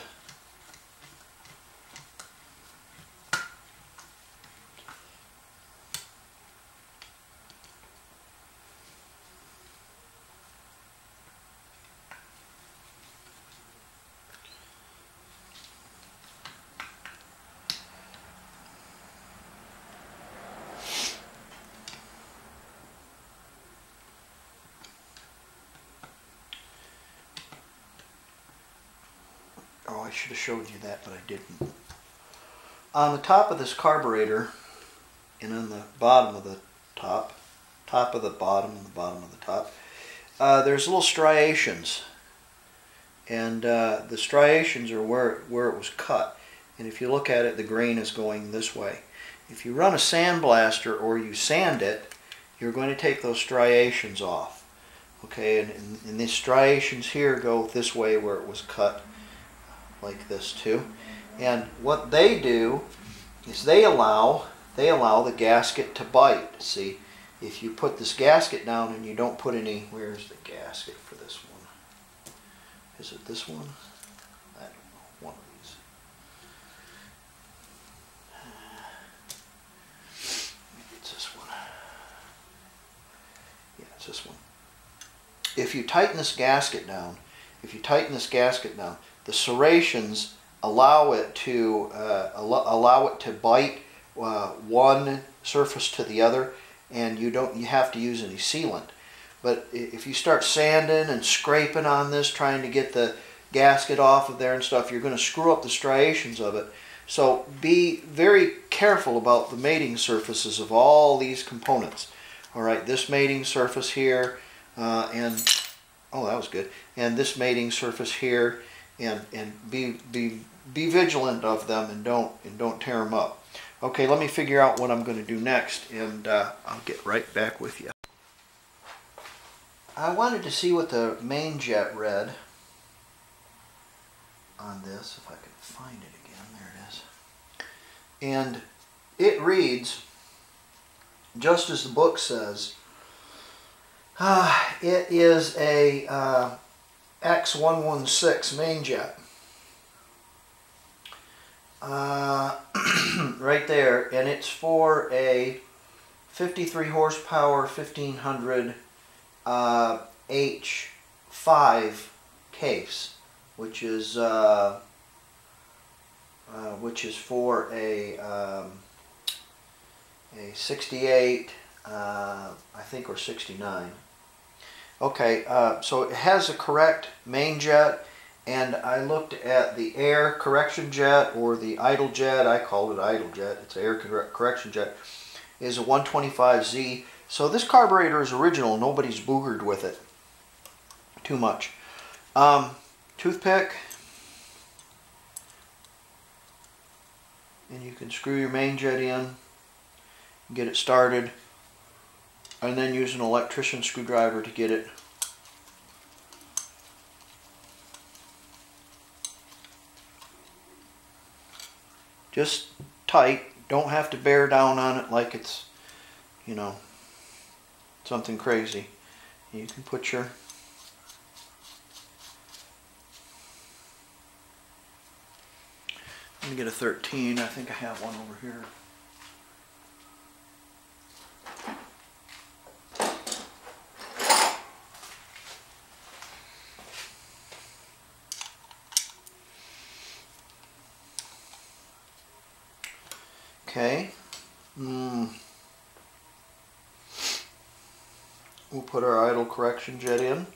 Oh, I should have showed you that, but I didn't. On the top of this carburetor and on the bottom of the top of the bottom and the bottom of the top, there's little striations. And the striations are where it was cut. And if you look at it, the grain is going this way. If you run a sandblaster or you sand it, you're going to take those striations off. Okay, and these striations here go this way where it was cut, like this too. And what they do is they allow the gasket to bite. See, if you put this gasket down and you don't put any, where's the gasket for this one? Is it this one? I don't know, one of these. Maybe it's this one. Yeah, it's this one. If you tighten this gasket down, the serrations allow it to bite one surface to the other, and you have to use any sealant. But if you start sanding and scraping on this, trying to get the gasket off of there and stuff, you're going to screw up the striations of it. So be very careful about the mating surfaces of all these components. All right, this mating surface here, and oh, that was good. And this mating surface here, and be vigilant of them and don't tear them up. Okay, let me figure out what I'm going to do next, and I'll get right back with you. I wanted to see what the main jet read on this, if I can find it again. There it is. And it reads, just as the book says, it is a X116 main jet. Right there, and it's for a 53 horsepower, 1500 H5 case, which is for a 68, I think, or 69. Okay, so it has the correct main jet, and I looked at the air correction jet, or the idle jet. I called it idle jet. It's air correction jet. Is a 125Z. So this carburetor is original. Nobody's boogered with it too much. Toothpick. And you can screw your main jet in, get it started, and then use an electrician screwdriver to get it just tight. Don't have to bear down on it like it's, you know, something crazy. You can put your let me get a 13. I think I have one over here. Okay. We'll put our idle correction jet in.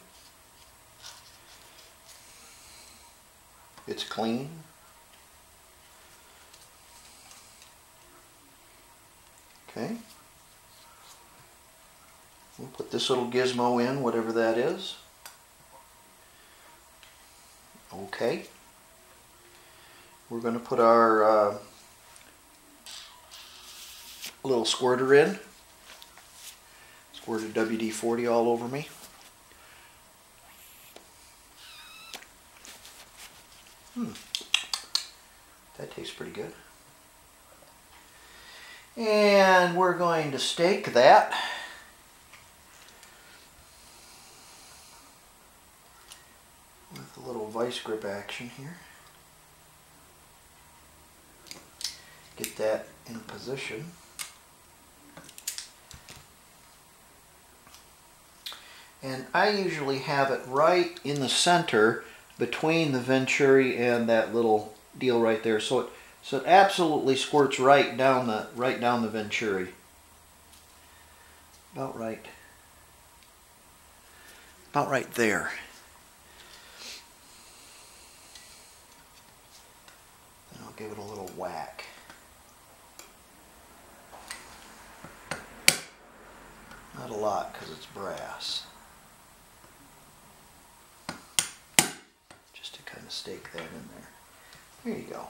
It's clean. Okay. We'll put this little gizmo in, whatever that is. Okay. We're going to put our little squirter in. Squirted WD-40 all over me. That tastes pretty good. And we're going to stake that. With a little vice grip action here. Get that in position. And I usually have it right in the center between the venturi and that little deal right there, so it absolutely squirts right down the venturi, about right there. give it a little whack. Not a lot because it's brass. Just to kind of stake that in there. There you go.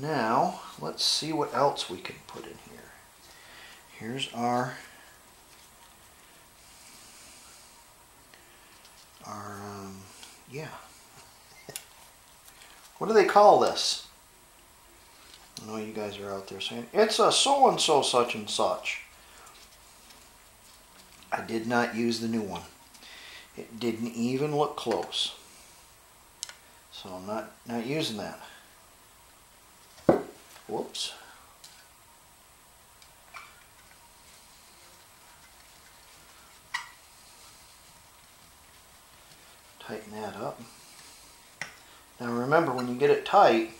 Now, let's see what else we can put in here. Here's our what do they call this? I know you guys are out there saying, it's a so-and-so such and such. I did not use the new one. It didn't even look close. So I'm not using that. Whoops. Tighten that up. Now remember, when you get it tight,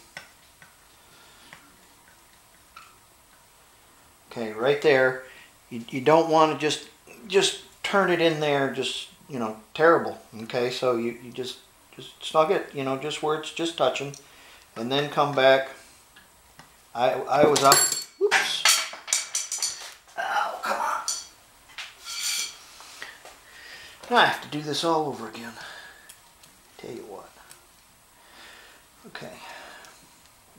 okay, right there, you don't want to just turn it in there, just, you know, terrible, okay? So you just snug it, you know, just where it's just touching, and then come back. I was up. Whoops. Oh, come on. Now I have to do this all over again. Tell you what. Okay.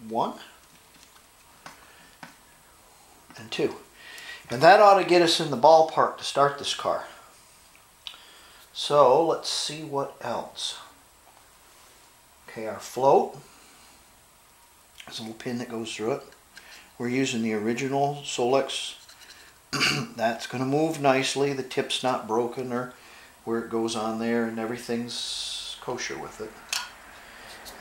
1 and 2. And that ought to get us in the ballpark to start this car. So let's see what else. Okay, our float. This little pin that goes through it. We're using the original Solex. That's going to move nicely. The tip's not broken or where it goes on there, and everything's kosher with it.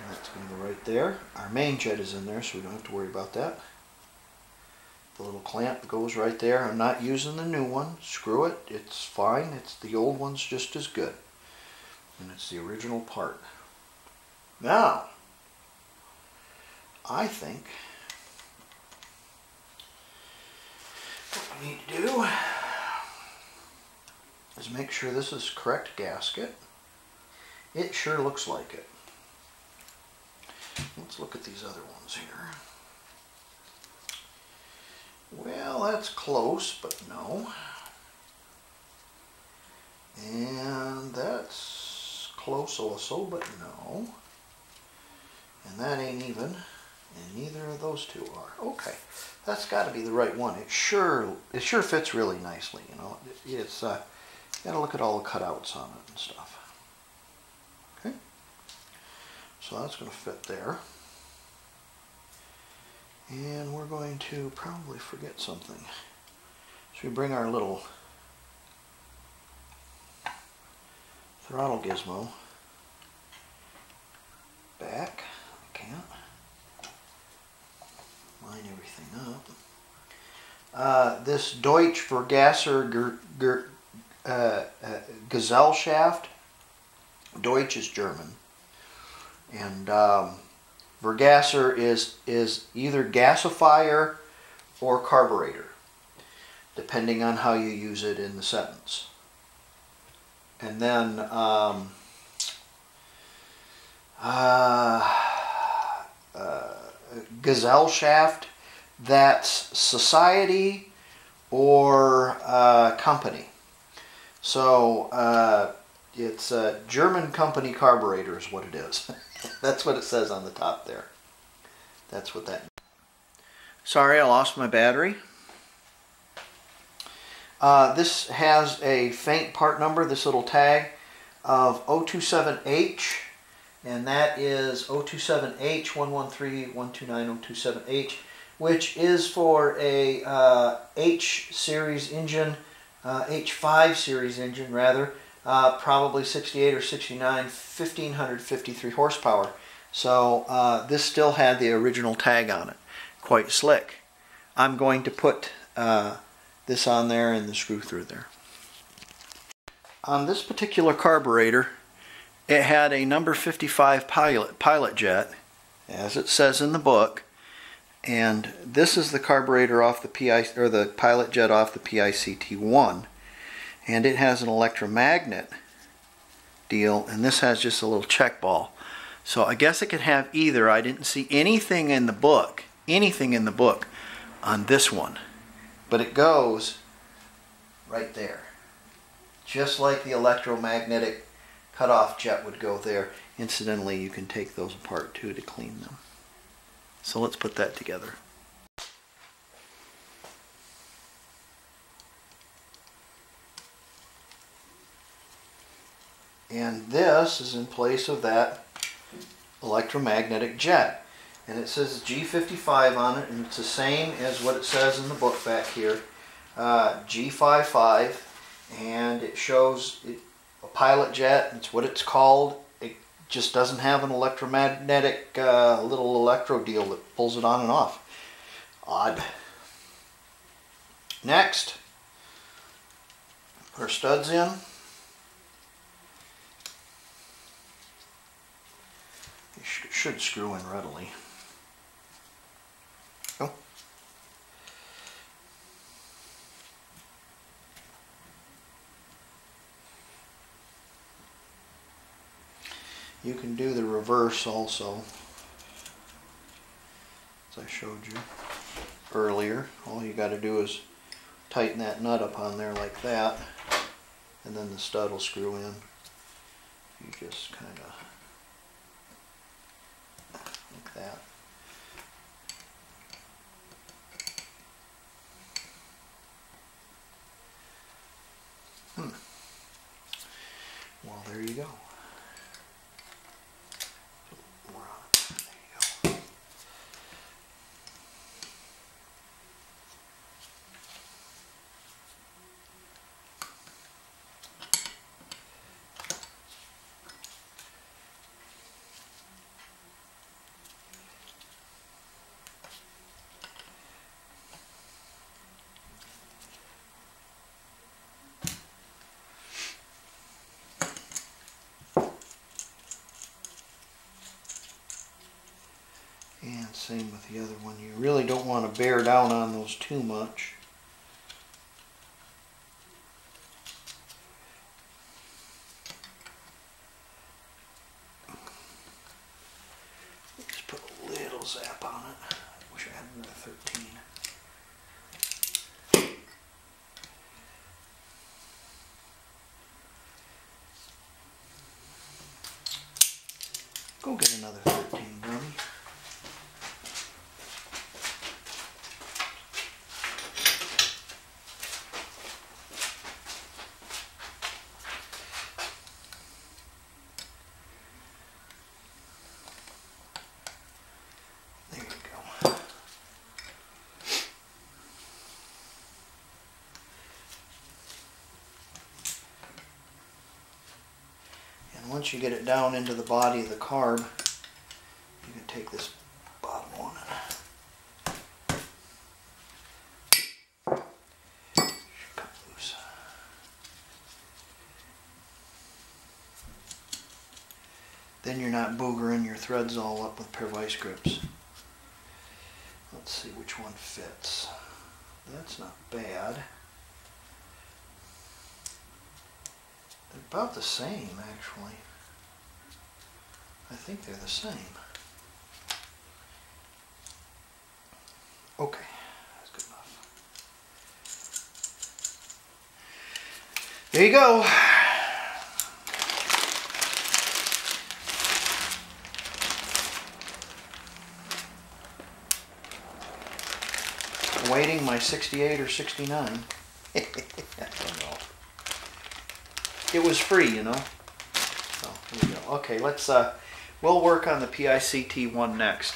And that's going to go right there. Our main jet is in there, so we don't have to worry about that. The little clamp goes right there. I'm not using the new one. Screw it. It's fine. It's the old one's just as good. And it's the original part. Now, I think what we need to do is make sure this is correct gasket. It sure looks like it. Let's look at these other ones here. Well, that's close, but no. And that's close also, but no. And that ain't even. And neither of those two are. Okay, that's got to be the right one. It sure fits really nicely, you know. It's got to look at all the cutouts on it and stuff. Okay, so that's going to fit there. And we're going to probably forget something. So we bring our little throttle gizmo back. I can't. Line everything up. This Deutsche Vergaser Gesellschaft. Deutsch is German, and Vergaser is either gasifier or carburetor, depending on how you use it in the sentence. And then Gesellschaft, that's society or company. So it's a German company carburetor is what it is. That's what it says on the top there. That's what that means. Sorry, I lost my battery. This has a faint part number, this little tag, of 027H. And that is 027H113129 027H, which is for a H series engine, H5 series engine rather, probably 68 or 69, 1553 horsepower. So this still had the original tag on it. Quite slick. I'm going to put this on there and the screw through there. On this particular carburetor, it had a number 55 pilot jet, as it says in the book, and this is the carburetor off the PIC, or the pilot jet off the PICT-1, and it has an electromagnet deal, and this has just a little check ball. So I guess it could have either. I didn't see anything in the book, on this one. But it goes right there. Just like the electromagnetic cutoff jet would go there. Incidentally, you can take those apart too to clean them. So let's put that together. And this is in place of that electromagnetic jet. And it says G55 on it, and it's the same as what it says in the book back here, G55, and it shows a pilot jet. It's what it's called. It just doesn't have an electromagnetic little electro deal that pulls it on and off. Odd. Next, put our studs in. Should screw in readily. Oh. You can do the reverse also, as I showed you earlier. All you got to do is tighten that nut up on there like that, and then the stud will screw in. You just kind of like that. Well, there you go. More on it. There you go. Same with the other one. You really don't want to bear down on those too much. Just put a little zap on it. I wish I had another 13. Go get another 13, buddy. Once you get it down into the body of the carb, you can take this bottom one and cut loose. Then you're not boogering your threads all up with Piervice grips. Let's see which one fits. That's not bad. They're about the same, actually. I think they're the same. Okay, that's good enough. There you go. Awaiting my 68 or 69. I don't know. It was free, you know. So here we go. Okay, let's we'll work on the PICT-1 next.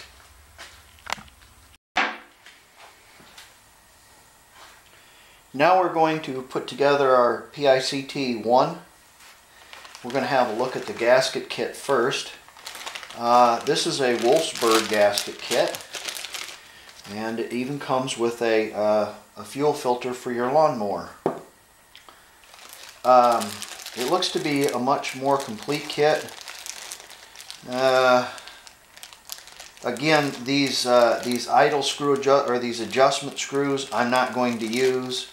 Now we're going to put together our PICT-1. We're going to have a look at the gasket kit first. This is a Wolfsburg gasket kit, and it even comes with a fuel filter for your lawnmower. It looks to be a much more complete kit. Again, these idle screw or these adjustment screws, I'm not going to use.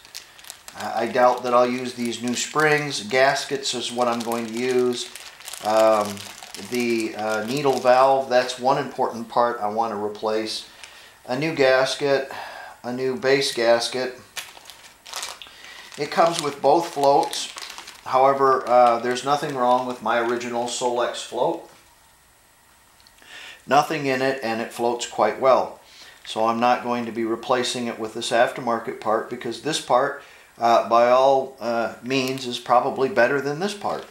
I doubt that I'll use these new springs. Gaskets is what I'm going to use. the needle valve. That's one important part I want to replace. A new gasket, a new base gasket. It comes with both floats. However, there's nothing wrong with my original Solex float. Nothing in it, and it floats quite well. So I'm not going to be replacing it with this aftermarket part, because this part, by all means, is probably better than this part.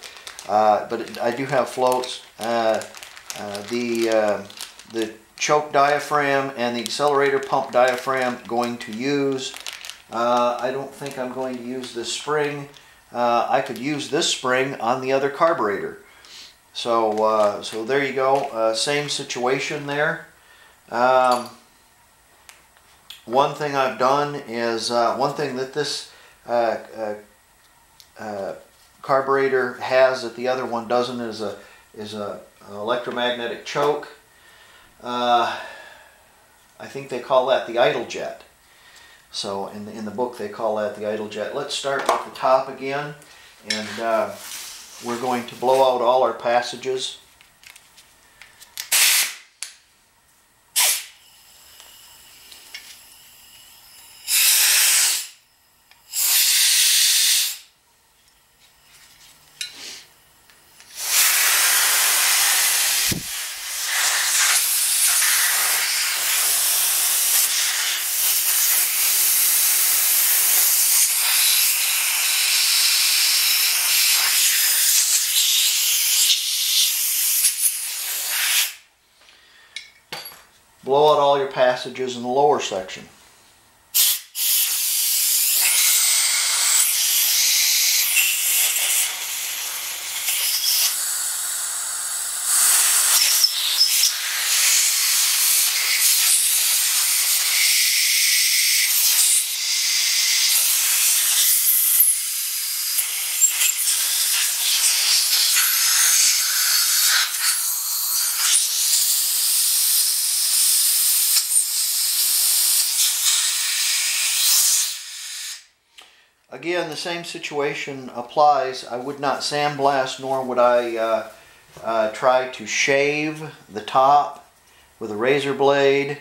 But I do have floats. The choke diaphragm and the accelerator pump diaphragm going to use. I don't think I'm going to use this spring. I could use this spring on the other carburetor. So, so there you go. Same situation there. One thing I've done is, one thing that this carburetor has that the other one doesn't is an electromagnetic choke. I think they call that the idle jet. So in the book they call that the idle jet. Let's start with the top again, and we're going to blow out all our passages. Blow out all your passages in the lower section. Again, the same situation applies. I would not sandblast, nor would I try to shave the top with a razor blade,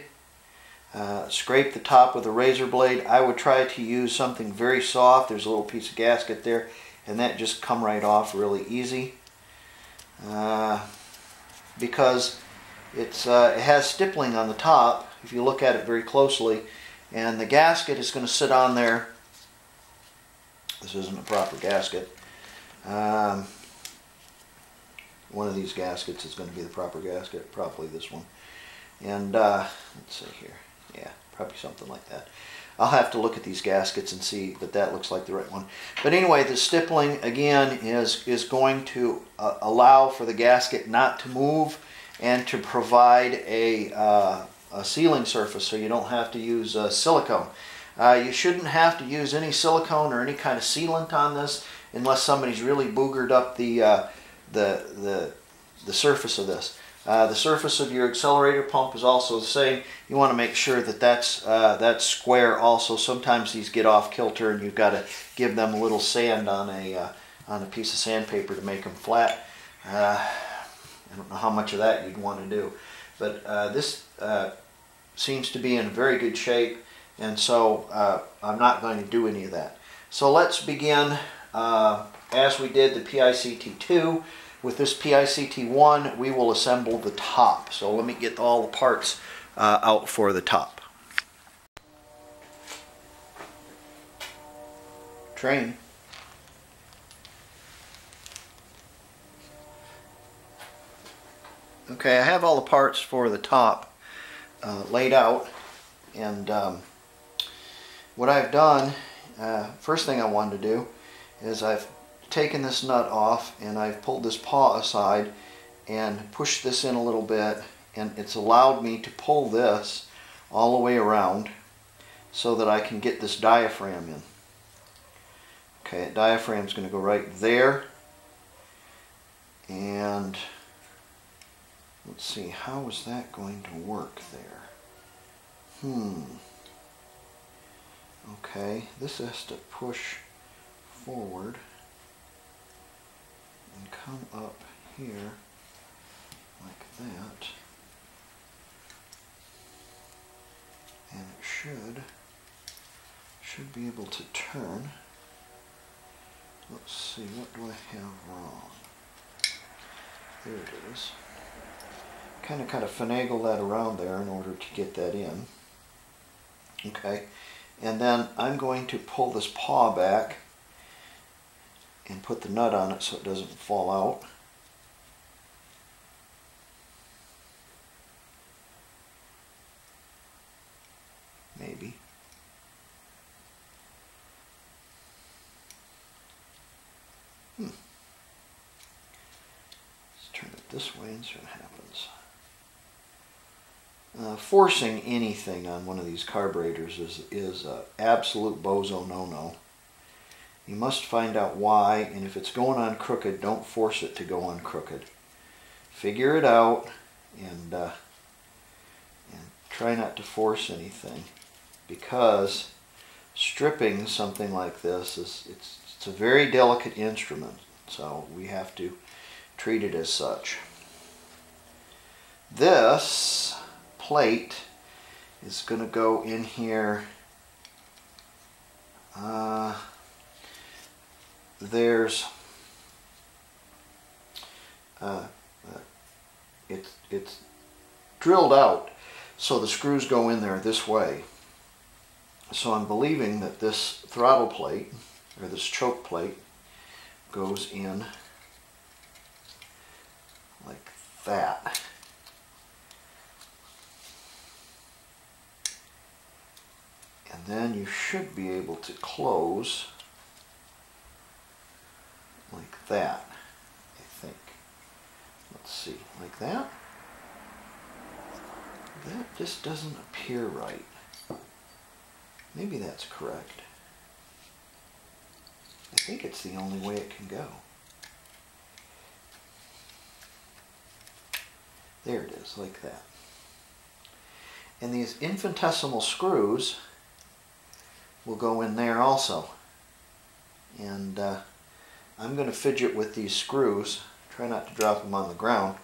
scrape the top with a razor blade. I would try to use something very soft. There's a little piece of gasket there, and that just come right off really easy, because it has stippling on the top if you look at it very closely, and the gasket is going to sit on there. This isn't a proper gasket. One of these gaskets is going to be the proper gasket, probably this one. And let's see here. Yeah, probably something like that. I'll have to look at these gaskets and see, but that looks like the right one. But anyway, the stippling, again, is going to allow for the gasket not to move and to provide a sealing surface, so you don't have to use silicone. You shouldn't have to use any silicone or any kind of sealant on this unless somebody's really boogered up the surface of this. The surface of your accelerator pump is also the same. You want to make sure that that's square also. Sometimes these get off kilter and you've got to give them a little sand on a piece of sandpaper to make them flat. I don't know how much of that you'd want to do. But this seems to be in very good shape. And so I'm not going to do any of that. So let's begin as we did the PICT-2. With this PICT-1, we will assemble the top. So let me get all the parts out for the top. Train. Okay, I have all the parts for the top laid out, and what I've done, first thing I wanted to do is I've taken this nut off and I've pulled this paw aside and pushed this in a little bit, and it's allowed me to pull this all the way around so that I can get this diaphragm in. Okay, that diaphragm's going to go right there, and let's see, how is that going to work there? Okay, this has to push forward and come up here that. And it should be able to turn. Let's see, what do I have wrong? There it is. Kind of finagle that around there in order to get that in. Okay, and then I'm going to pull this paw back and put the nut on it so it doesn't fall out. Maybe. Let's turn it this way and see what happens. Forcing anything on one of these carburetors is an absolute bozo no-no. You must find out why, and if it's going on crooked, don't force it to go on crooked. Figure it out, and try not to force anything, because stripping something like this is it's a very delicate instrument, so we have to treat it as such. This plate is going to go in here. It's drilled out, so the screws go in there this way. So I'm believing that this throttle plate, or this choke plate, goes in like that. And then you should be able to close like that, I think. Let's see, like that. That just doesn't appear right. Maybe that's correct. I think it's the only way it can go. There it is, like that. And these infinitesimal screws will go in there also. And I'm going to fidget with these screws, try not to drop them on the ground,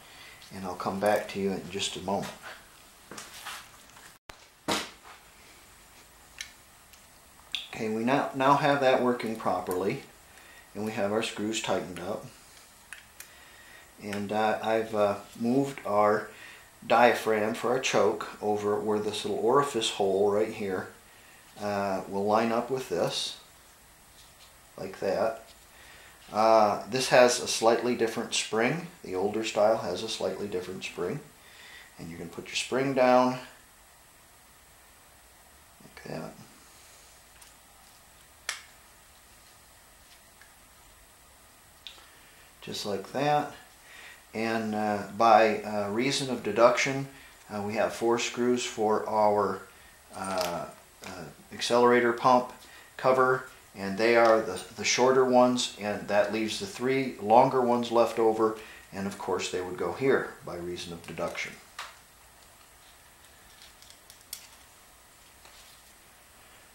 and I'll come back to you in just a moment. Okay, we now have that working properly, and we have our screws tightened up. And I've moved our diaphragm for our choke over where this little orifice hole right here will line up with this, like that. This has a slightly different spring. The older style has a slightly different spring. And you're going to put your spring down like that. Just like that. And by reason of deduction, we have 4 screws for our accelerator pump cover, and they are the shorter ones, and that leaves the 3 longer ones left over, and of course they would go here by reason of deduction.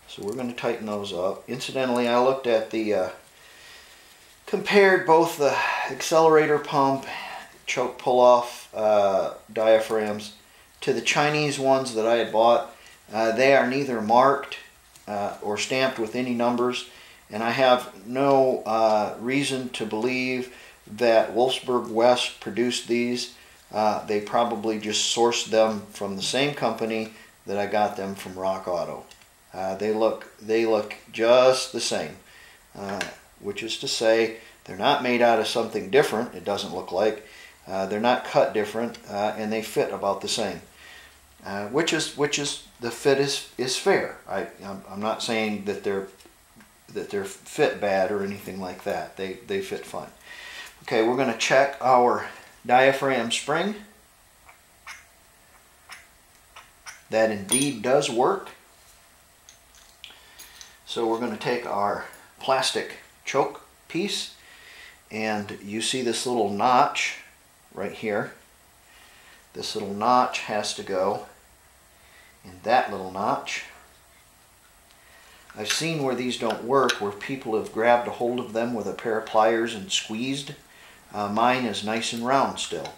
So we're going to tighten those up. Incidentally, I looked at the compared both the accelerator pump choke pull-off diaphragms to the Chinese ones that I had bought. They are neither marked or stamped with any numbers, and I have no reason to believe that Wolfsburg West produced these. They probably just sourced them from the same company that I got them from, Rock Auto. They look just the same, which is to say they're not made out of something different, it doesn't look like. They're not cut different, and they fit about the same. Which is the fit is fair. I'm not saying that they're fit bad or anything like that. They fit fine. Okay, we're going to check our diaphragm spring. That indeed does work. So we're going to take our plastic choke piece, and you see this little notch right here. This little notch has to go in that little notch. I've seen where these don't work, where people have grabbed a hold of them with a pair of pliers and squeezed. Mine is nice and round still.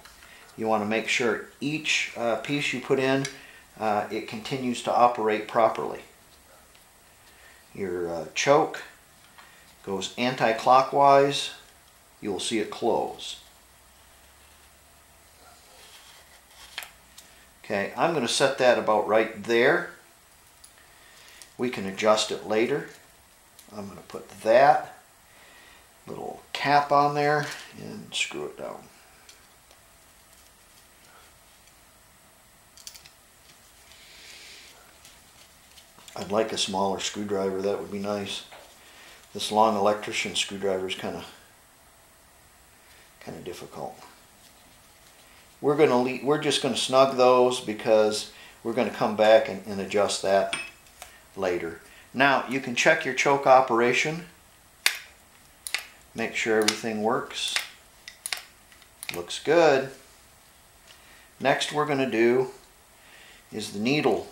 You want to make sure each piece you put in, it continues to operate properly. Your choke goes anti-clockwise. You'll see it close. Okay, I'm going to set that about right there. We can adjust it later. I'm going to put that little cap on there and screw it down. I'd like a smaller screwdriver, that would be nice. This long electrician screwdriver is kind of difficult. We're just going to snug those because we're going to come back and adjust that later. Now you can check your choke operation. Make sure everything works. Looks good. Next we're going to do is the needle.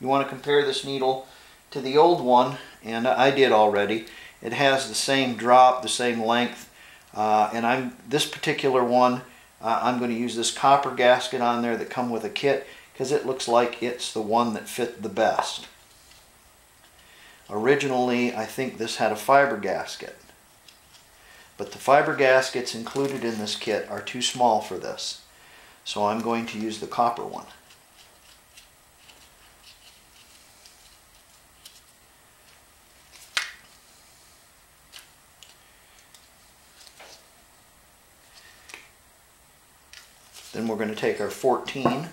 You want to compare this needle to the old one, and I did already. It has the same drop, the same length, and this particular one, I'm going to use this copper gasket on there that come with a kit because it looks like it's the one that fit the best. Originally, I think this had a fiber gasket, but the fiber gaskets included in this kit are too small for this, so I'm going to use the copper one. Then we're going to take our 14. Yeah,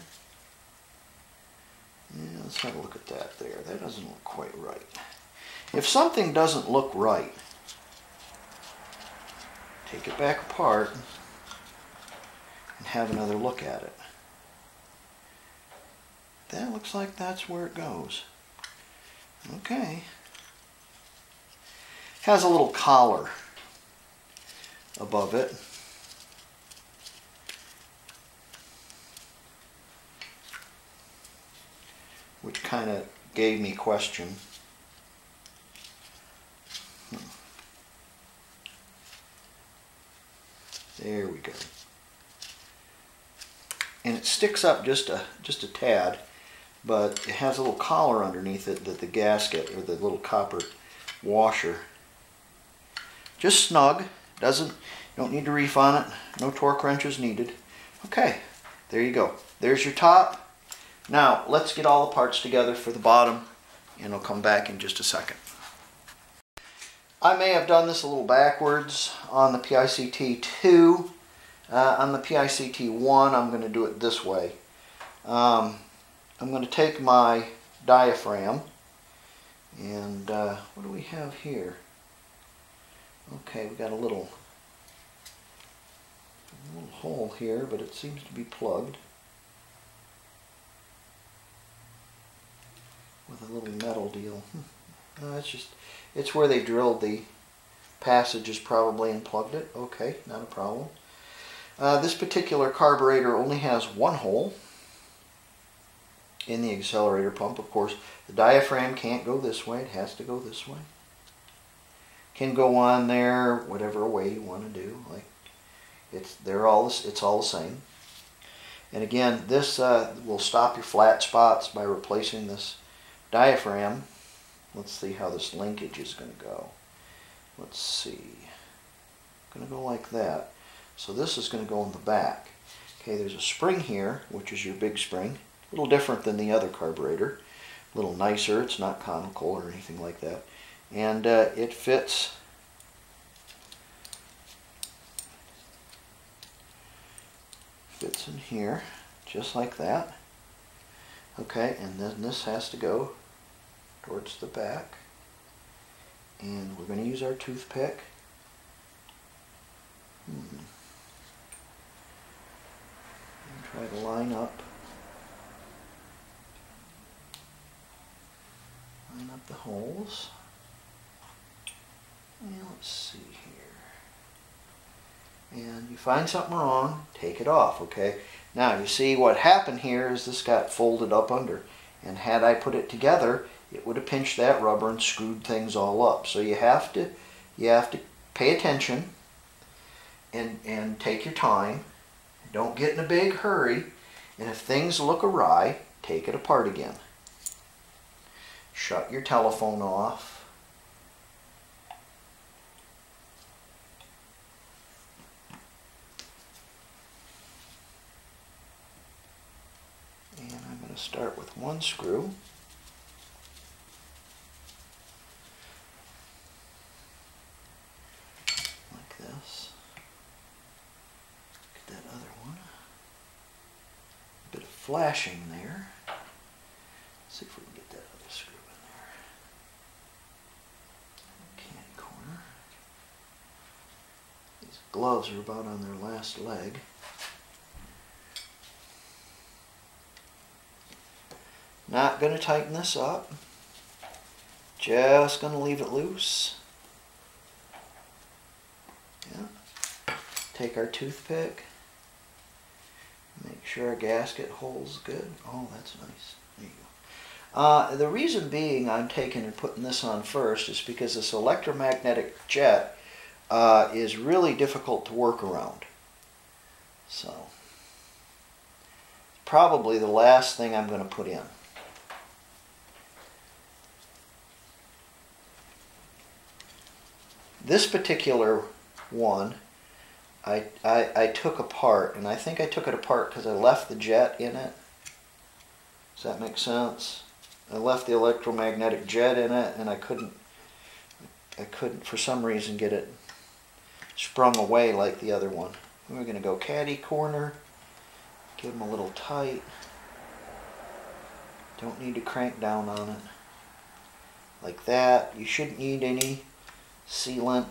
let's have a look at that there. That doesn't look quite right. If something doesn't look right, take it back apart and have another look at it. That looks like that's where it goes. Okay. Has a little collar above it. Which kind of gave me question. There we go. And it sticks up just a tad, but it has a little collar underneath it that the gasket or the little copper washer. Just snug. Don't need to reef on it. No torque wrenches needed. Okay, there you go. There's your top. Now, let's get all the parts together for the bottom, and I'll come back in just a second. I may have done this a little backwards on the PICT-2. On the PICT-1, I'm going to do it this way. I'm going to take my diaphragm, and what do we have here? Okay, we've got a little hole here, but it seems to be plugged with a little metal deal. It's where they drilled the passages probably and plugged it. Okay, not a problem. This particular carburetor only has one hole in the accelerator pump. Of course, the diaphragm can't go this way. It has to go this way. Can go on there whatever way you want to do. Like it's all the same. And again, this will stop your flat spots by replacing this diaphragm. Let's see how this linkage is going to go. Let's see. Going to go like that. So this is going to go in the back. Okay, there's a spring here, which is your big spring. A little different than the other carburetor. A little nicer. It's not conical or anything like that. And it fits in here just like that. Okay, and then this has to go towards the back, and we're going to use our toothpick. Try to line up the holes. And let's see here. And you find something wrong, take it off. Okay. Now you see what happened here is this got folded up under, and had I put it together, it would have pinched that rubber and screwed things all up. So you have to pay attention and take your time and Don't get in a big hurry, and if things look awry, take it apart again. Shut your telephone off. And I'm going to start with one screw. Flashing there. Let's see if we can get that other screw in there. Can't corner. These gloves are about on their last leg. Not going to tighten this up. Just going to leave it loose. Yeah. Take our toothpick. Make sure our gasket holds good. Oh, that's nice. There you go. The reason being I'm taking and putting this on first is because this electromagnetic jet is really difficult to work around. So, probably the last thing I'm going to put in. This particular one I took apart, and I think I took it apart because I left the jet in it. Does that make sense? I left the electromagnetic jet in it, and I couldn't for some reason get it sprung away like the other one. And we're going to go caddy corner, give them a little tight. Don't need to crank down on it like that. You shouldn't need any sealant.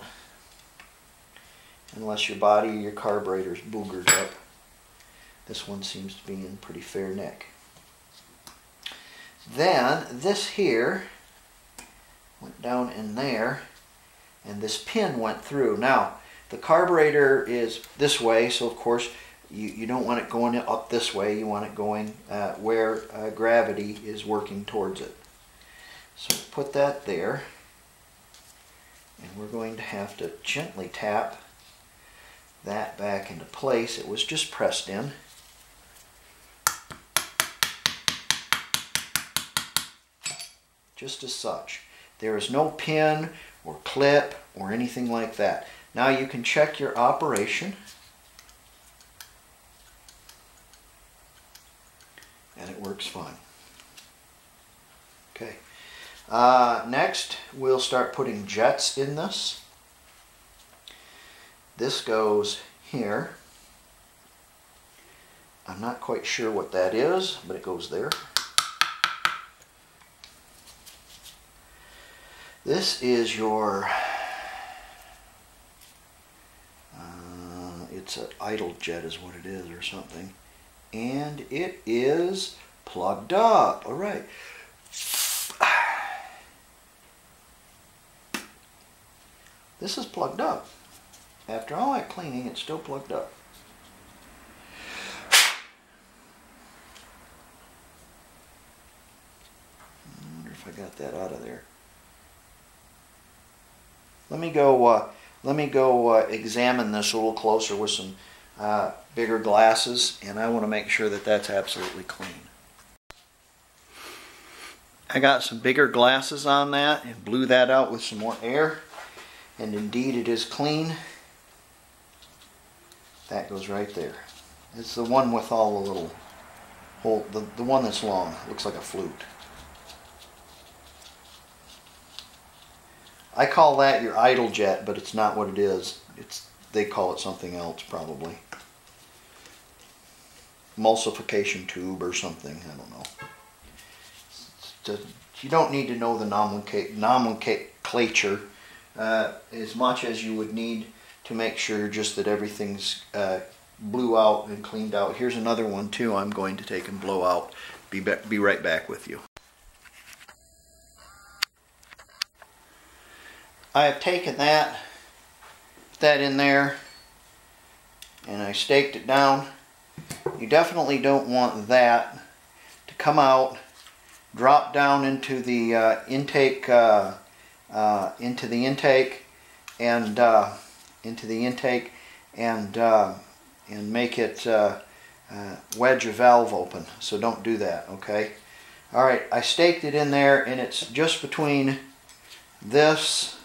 Unless your body or your carburetor's boogered up. This one seems to be in pretty fair nick. Then this here went down in there, and this pin went through. Now the carburetor is this way, so of course you don't want it going up this way. You want it going where gravity is working towards it. So put that there, and we're going to have to gently tap that back into place. It was just pressed in. Just as such. There is no pin or clip or anything like that. Now you can check your operation. And it works fine. Okay. Next, we'll start putting jets in this. This goes here. I'm not quite sure what that is, but it goes there. This is your, it's an idle jet is what it is or something. And it is plugged up. All right. This is plugged up. After all that cleaning, it's still plugged up. I wonder if I got that out of there. Let me go examine this a little closer with some bigger glasses, and I want to make sure that that's absolutely clean. I got some bigger glasses on that and blew that out with some more air, and indeed it is clean. That goes right there. It's the one with all the little hole, the one that's long. Looks like a flute. I call that your idle jet, but it's not what it is. They call it something else, probably. Emulsification tube or something. I don't know. You don't need to know the nomenclature as much as you would need to make sure just that everything's blew out and cleaned out. Here's another one too I'm going to take and blow out. Be right back with you. I have taken that, put that in there, and I staked it down. You definitely don't want that to come out, drop down into the intake and and make it wedge a valve open. So don't do that, okay? All right, I staked it in there, and it's just between this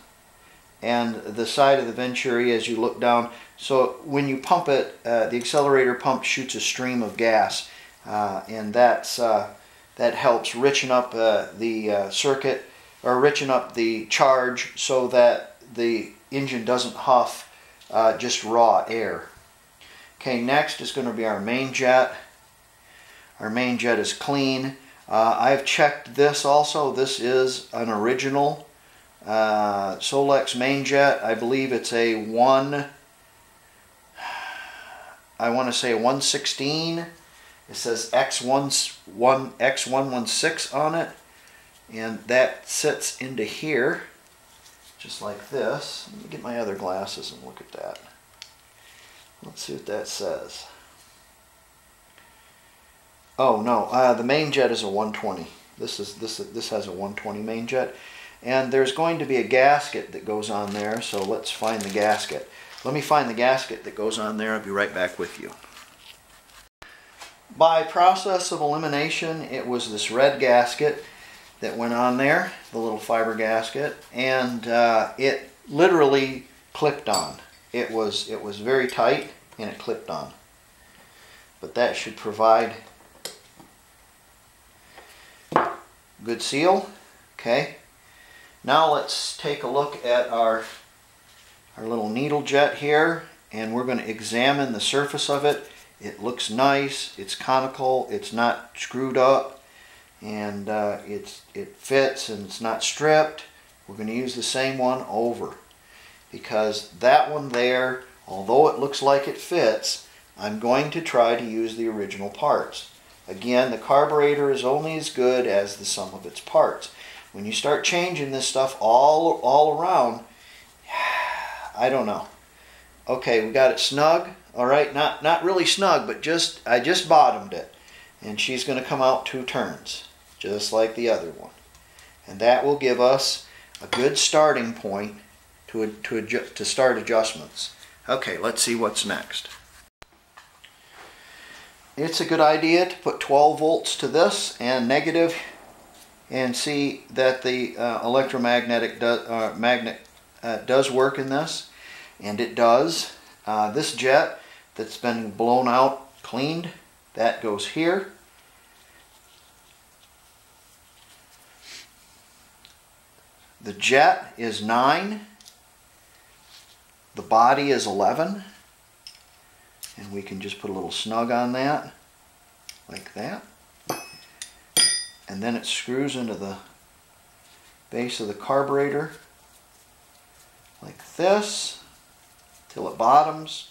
and the side of the venturi as you look down. So when you pump it, the accelerator pump shoots a stream of gas, and that's that helps richen up the circuit, or richen up the charge, so that the engine doesn't huff just raw air. Okay, next is going to be our main jet. Our main jet is clean. I've checked this also. This is an original Solex main jet. I believe it's a 116. It says X116 on it, and that sits into here just like this. Let me get my other glasses and look at that. Let's see what that says. Oh no, the main jet is a 120. This has a 120 main jet, and there's going to be a gasket that goes on there. So let's find the gasket. Let me find the gasket that goes on there. I'll be right back with you. By process of elimination, it was this red gasket that went on there, the little fiber gasket, and it literally clipped on. It was very tight, and it clipped on. But that should provide good seal. Okay. Now let's take a look at our little needle jet here, and we're going to examine the surface of it. It looks nice. It's conical. It's not screwed up, and it fits, and it's not stripped. We're going to use the same one over, because that one there, although it looks like it fits, I'm going to try to use the original parts. Again, the carburetor is only as good as the sum of its parts. When you start changing this stuff all around, I don't know. Okay, we got it snug. All right, not really snug, but I just bottomed it, and she's going to come out 2 turns, just like the other one, and that will give us a good starting point to start adjustments. Okay, let's see what's next. It's a good idea to put 12 volts to this and negative, and see that the electromagnetic magnet does work in this, and it does. This jet that's been blown out, cleaned, that goes here. The jet is 9, the body is 11, and we can just put a little snug on that, like that. And then it screws into the base of the carburetor, like this, till it bottoms,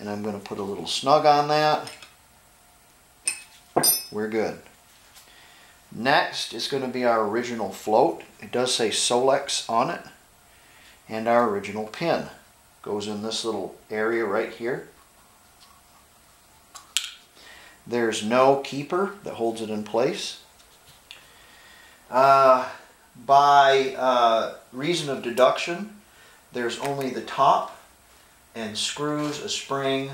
and I'm going to put a little snug on that. We're good. Next is going to be our original float. It does say Solex on it, and our original pin goes in this little area right here. There's no keeper that holds it in place. By reason of deduction, there's only the top and screws, a spring,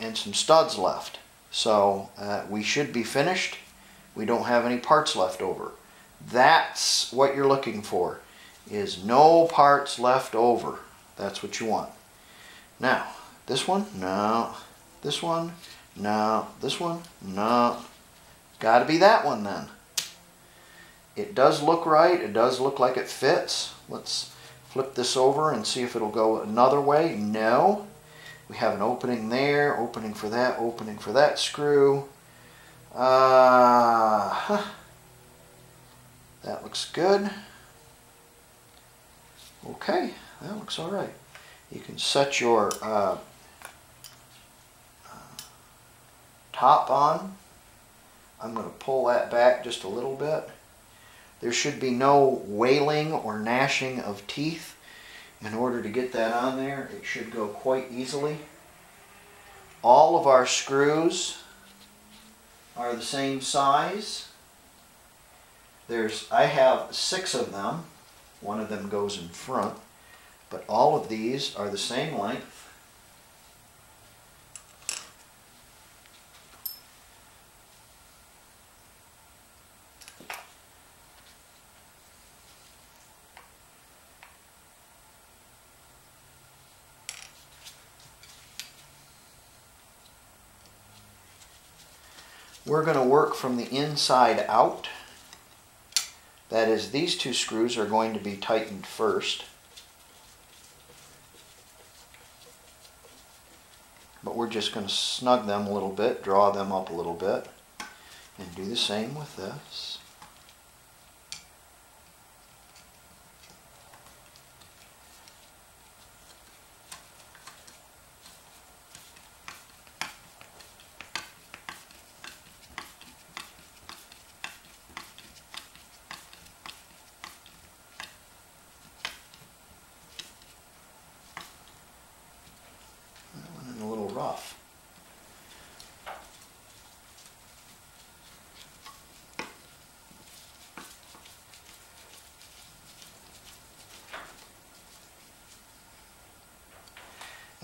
and some studs left. So we should be finished. We don't have any parts left over. That's what you're looking for, is no parts left over. That's what you want. Now, this one, no. This one, no. This one, no. Gotta be that one then. It does look right. It does look like it fits. Let's flip this over and see if it'll go another way. No. We have an opening there, opening for that screw. That looks good. Okay, that looks all right. You can set your top on. I'm going to pull that back just a little bit. There should be no wailing or gnashing of teeth in order to get that on there. It should go quite easily. All of our screws are the same size. I have 6 of them. One of them goes in front, but all of these are the same length. We're going to work from the inside out. That is, these two screws are going to be tightened first. But we're just going to snug them a little bit, draw them up a little bit, and do the same with this.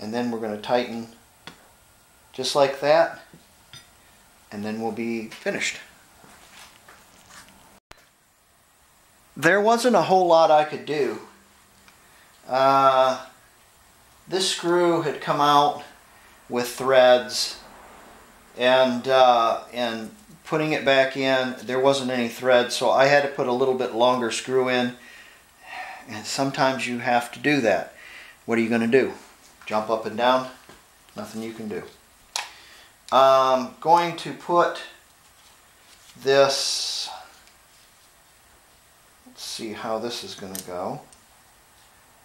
And then we're going to tighten just like that, and then we'll be finished. There wasn't a whole lot I could do. This screw had come out with threads, and putting it back in, there wasn't any thread, so I had to put a little bit longer screw in, and sometimes you have to do that. What are you going to do? Jump up and down? Nothing you can do. I'm going to put this, let's see how this is going to go,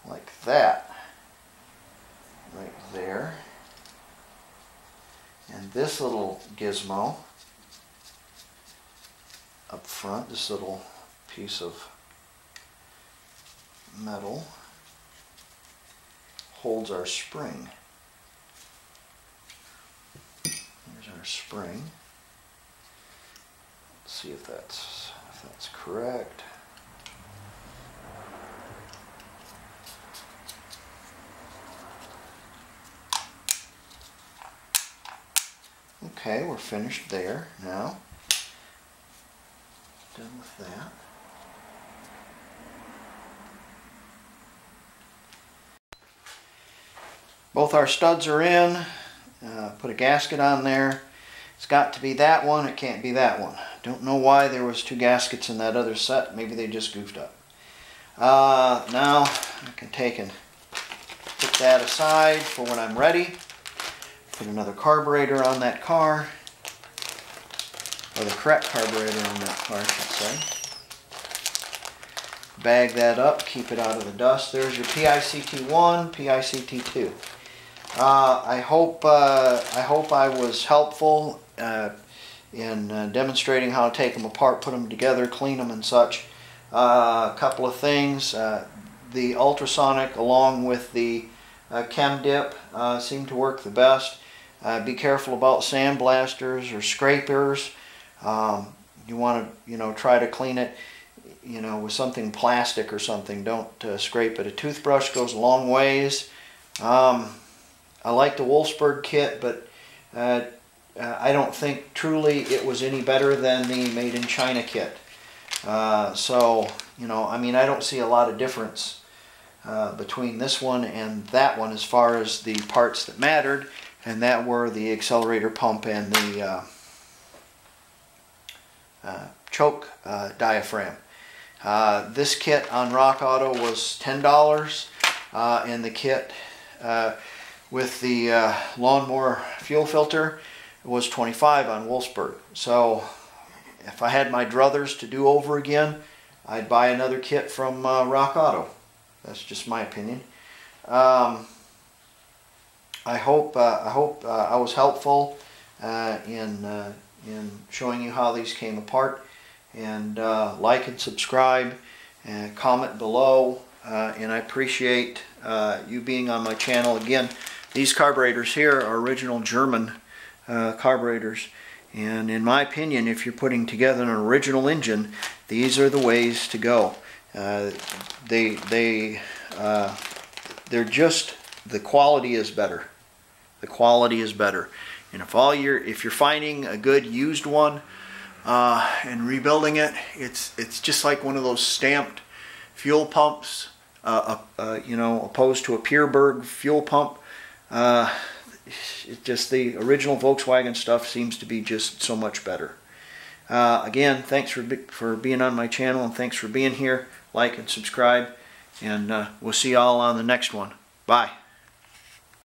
like that, right there. And this little gizmo up front, this little piece of metal, holds our spring. Here's our spring. Let's see if that's correct. Okay, we're finished there now. Done with that. Both our studs are in. Put a gasket on there. It's got to be that one. It can't be that one. Don't know why there was two gaskets in that other set. Maybe they just goofed up. Now I can take and put that aside for when I'm ready. Put another carburetor on that car. Or the correct carburetor on that car, I should say. Bag that up. Keep it out of the dust. There's your PICT-1, PICT-2. I hope I was helpful in demonstrating how to take them apart, put them together, clean them and such. A couple of things, the ultrasonic along with the Chem Dip seem to work the best. Be careful about sandblasters or scrapers. You want to, try to clean it, with something plastic or something. Don't scrape it. A toothbrush goes a long ways. I like the Wolfsburg kit, but I don't think truly it was any better than the Made in China kit. So, I mean, I don't see a lot of difference between this one and that one as far as the parts that mattered, and that were the accelerator pump and the choke diaphragm. This kit on Rock Auto was $10, and the kit with the lawnmower fuel filter was $25 on Wolfsburg. So if I had my druthers to do over again, I'd buy another kit from Rock Auto. That's just my opinion. I hope I was helpful in showing you how these came apart. And like and subscribe and comment below. And I appreciate you being on my channel again. These carburetors here are original German carburetors, and in my opinion, if you're putting together an original engine, these are the ways to go. They're just, the quality is better. The quality is better, and if you're finding a good used one and rebuilding it, it's just like one of those stamped fuel pumps, opposed to a Pierberg fuel pump. it's just the original Volkswagen stuff seems to be just so much better. Again, thanks for being on my channel, and thanks for being here. Like and subscribe, and we'll see y'all on the next one. Bye.